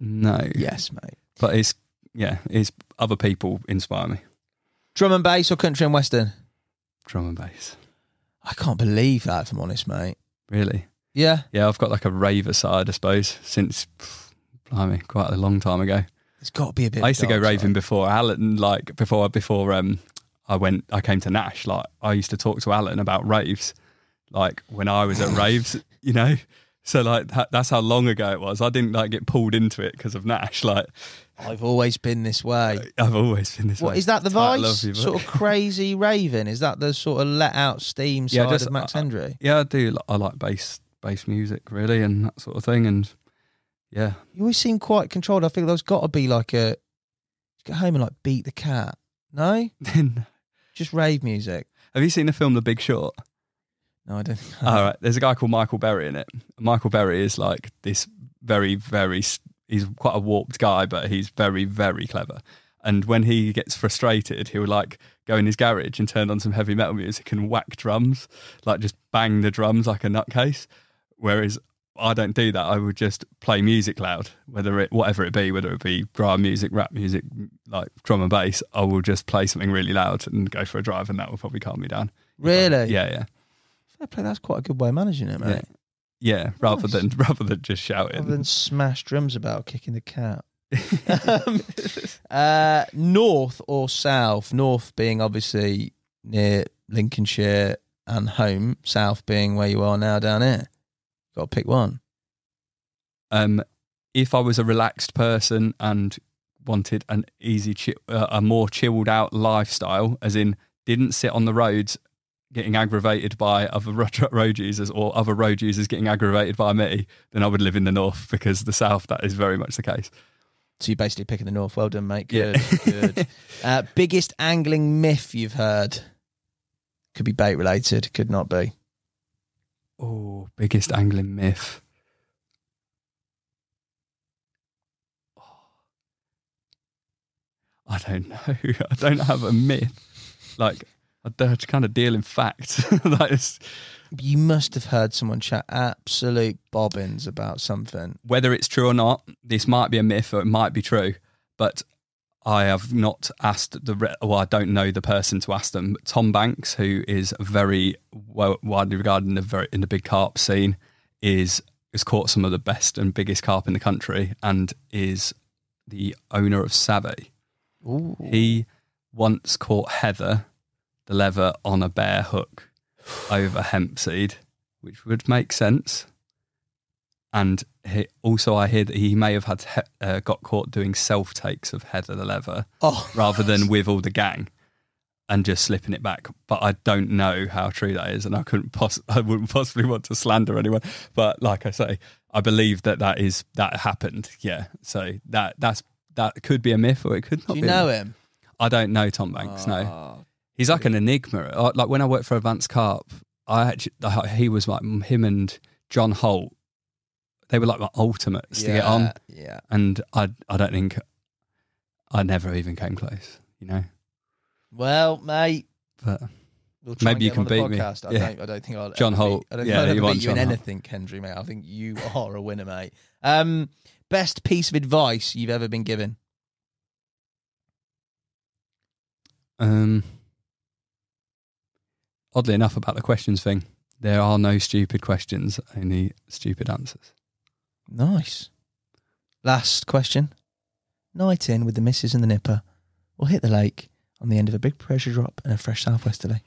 No. Yes, mate. But it's yeah, it's other people inspire me. Drum and bass or country and western? Drum and bass. I can't believe that, if I'm honest, mate. Really? Yeah. Yeah, I've got like a raver side, I suppose, since pff, blimey, quite a long time ago. It's got to be a bit. I used dark, to go raving right? before Alan, like before before um, I went. I came to Nash. Like I used to talk to Alan about raves, like when I was at raves, you know. So like that, that's how long ago it was. I didn't like get pulled into it because of Nash. Like I've always been this way. I've always been this what, way. What is that? The Vice you, sort of crazy raving. Is that the sort of let out steam yeah, side just, of Max Hendry? I, yeah, I do. I like bass bass music really, and that sort of thing, and. Yeah. You always seem quite controlled. I think there's got to be like a... Go home and like beat the cat. No? No. Just rave music. Have you seen the film The Big Short? No, I don't think I have. All right. There's a guy called Michael Berry in it. Michael Berry is like this very, very... He's quite a warped guy, but he's very, very clever. And when he gets frustrated, he'll like go in his garage and turn on some heavy metal music and whack drums. Like just bang the drums like a nutcase. Whereas... I don't do that. I would just play music loud, whether it whatever it be, whether it be grime music, rap music, like drum and bass. I will just play something really loud and go for a drive, and that will probably calm me down. Really? Um, yeah, yeah. Fair play. That's quite a good way of managing it, mate. Yeah, yeah nice. rather than rather than just shouting, rather than smash drums about kicking the cat. um, uh, north or south? North being obviously near Lincolnshire and home. South being where you are now, down here. Got to pick one. Um, if I was a relaxed person and wanted an easy, chi uh, a more chilled out lifestyle, as in didn't sit on the roads getting aggravated by other road users or other road users getting aggravated by me, then I would live in the north, because the south, that is very much the case. So you're basically picking the north. Well done, mate. Good, yeah. Good. Uh, biggest angling myth you've heard? Could be bait related, could not be. Oh, biggest angling myth. Oh. I don't know. I don't have a myth. Like, I don't kind of deal in facts. That is... You must have heard someone chat absolute bobbins about something. Whether it's true or not, this might be a myth or it might be true, but I have not asked the, re well, I don't know the person to ask them. But Tom Banks, who is very well, widely regarded in the, very, in the big carp scene, is has caught some of the best and biggest carp in the country and is the owner of Savvy. Ooh. He once caught Heather, the leather, on a bare hook over hemp seed, which would make sense. And he, also I hear that he may have had he, uh, got caught doing self-takes of Heather the leather oh, rather nice. than with all the gang. and just slipping it back. But I don't know how true that is, and I couldn't poss- I wouldn't possibly want to slander anyone. But like I say, I believe that that is that happened. Yeah, so that that's that could be a myth, or it could not. Do you be know a myth. him? I don't know Tom Banks. Oh, no, he's like an enigma. Like when I worked for Advanced Carp, I actually he was like him and John Holt. They were like my ultimates yeah, to get on. Yeah, and I I don't think I never even came close. You know. Well, mate, but we'll maybe you can beat podcast. me. I, yeah. don't, I don't think I'll John ever Holt. Beat, I don't yeah, think I'll ever beat you John in Holt. anything, Hendry, mate. I think you are a winner, mate. Um, best piece of advice you've ever been given? Um, oddly enough, about the questions thing, there are no stupid questions, only stupid answers. Nice. Last question. Night in with the missus and the nipper. We'll hit the lake. On the end of a big pressure drop and a fresh southwesterly.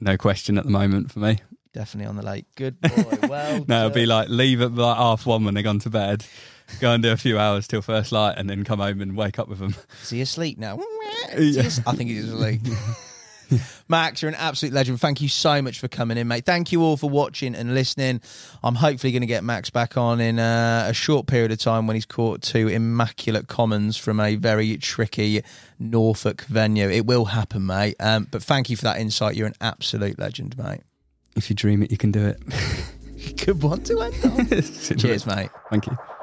No question at the moment for me. Definitely on the lake. Good boy. Well No, it'll be like leave at like half one when they've gone to bed, go and do a few hours till first light and then come home and wake up with them. Is he asleep now? Yeah. He I think he's asleep. Max, you're an absolute legend. Thank you so much for coming in, mate. Thank you all for watching and listening. I'm hopefully going to get Max back on in uh, a short period of time when he's caught two immaculate commons from a very tricky Norfolk venue. It will happen, mate. Um, but thank you for that insight. You're an absolute legend, mate. If you dream it, you can do it. Good one to end on. Cheers, mate. Thank you.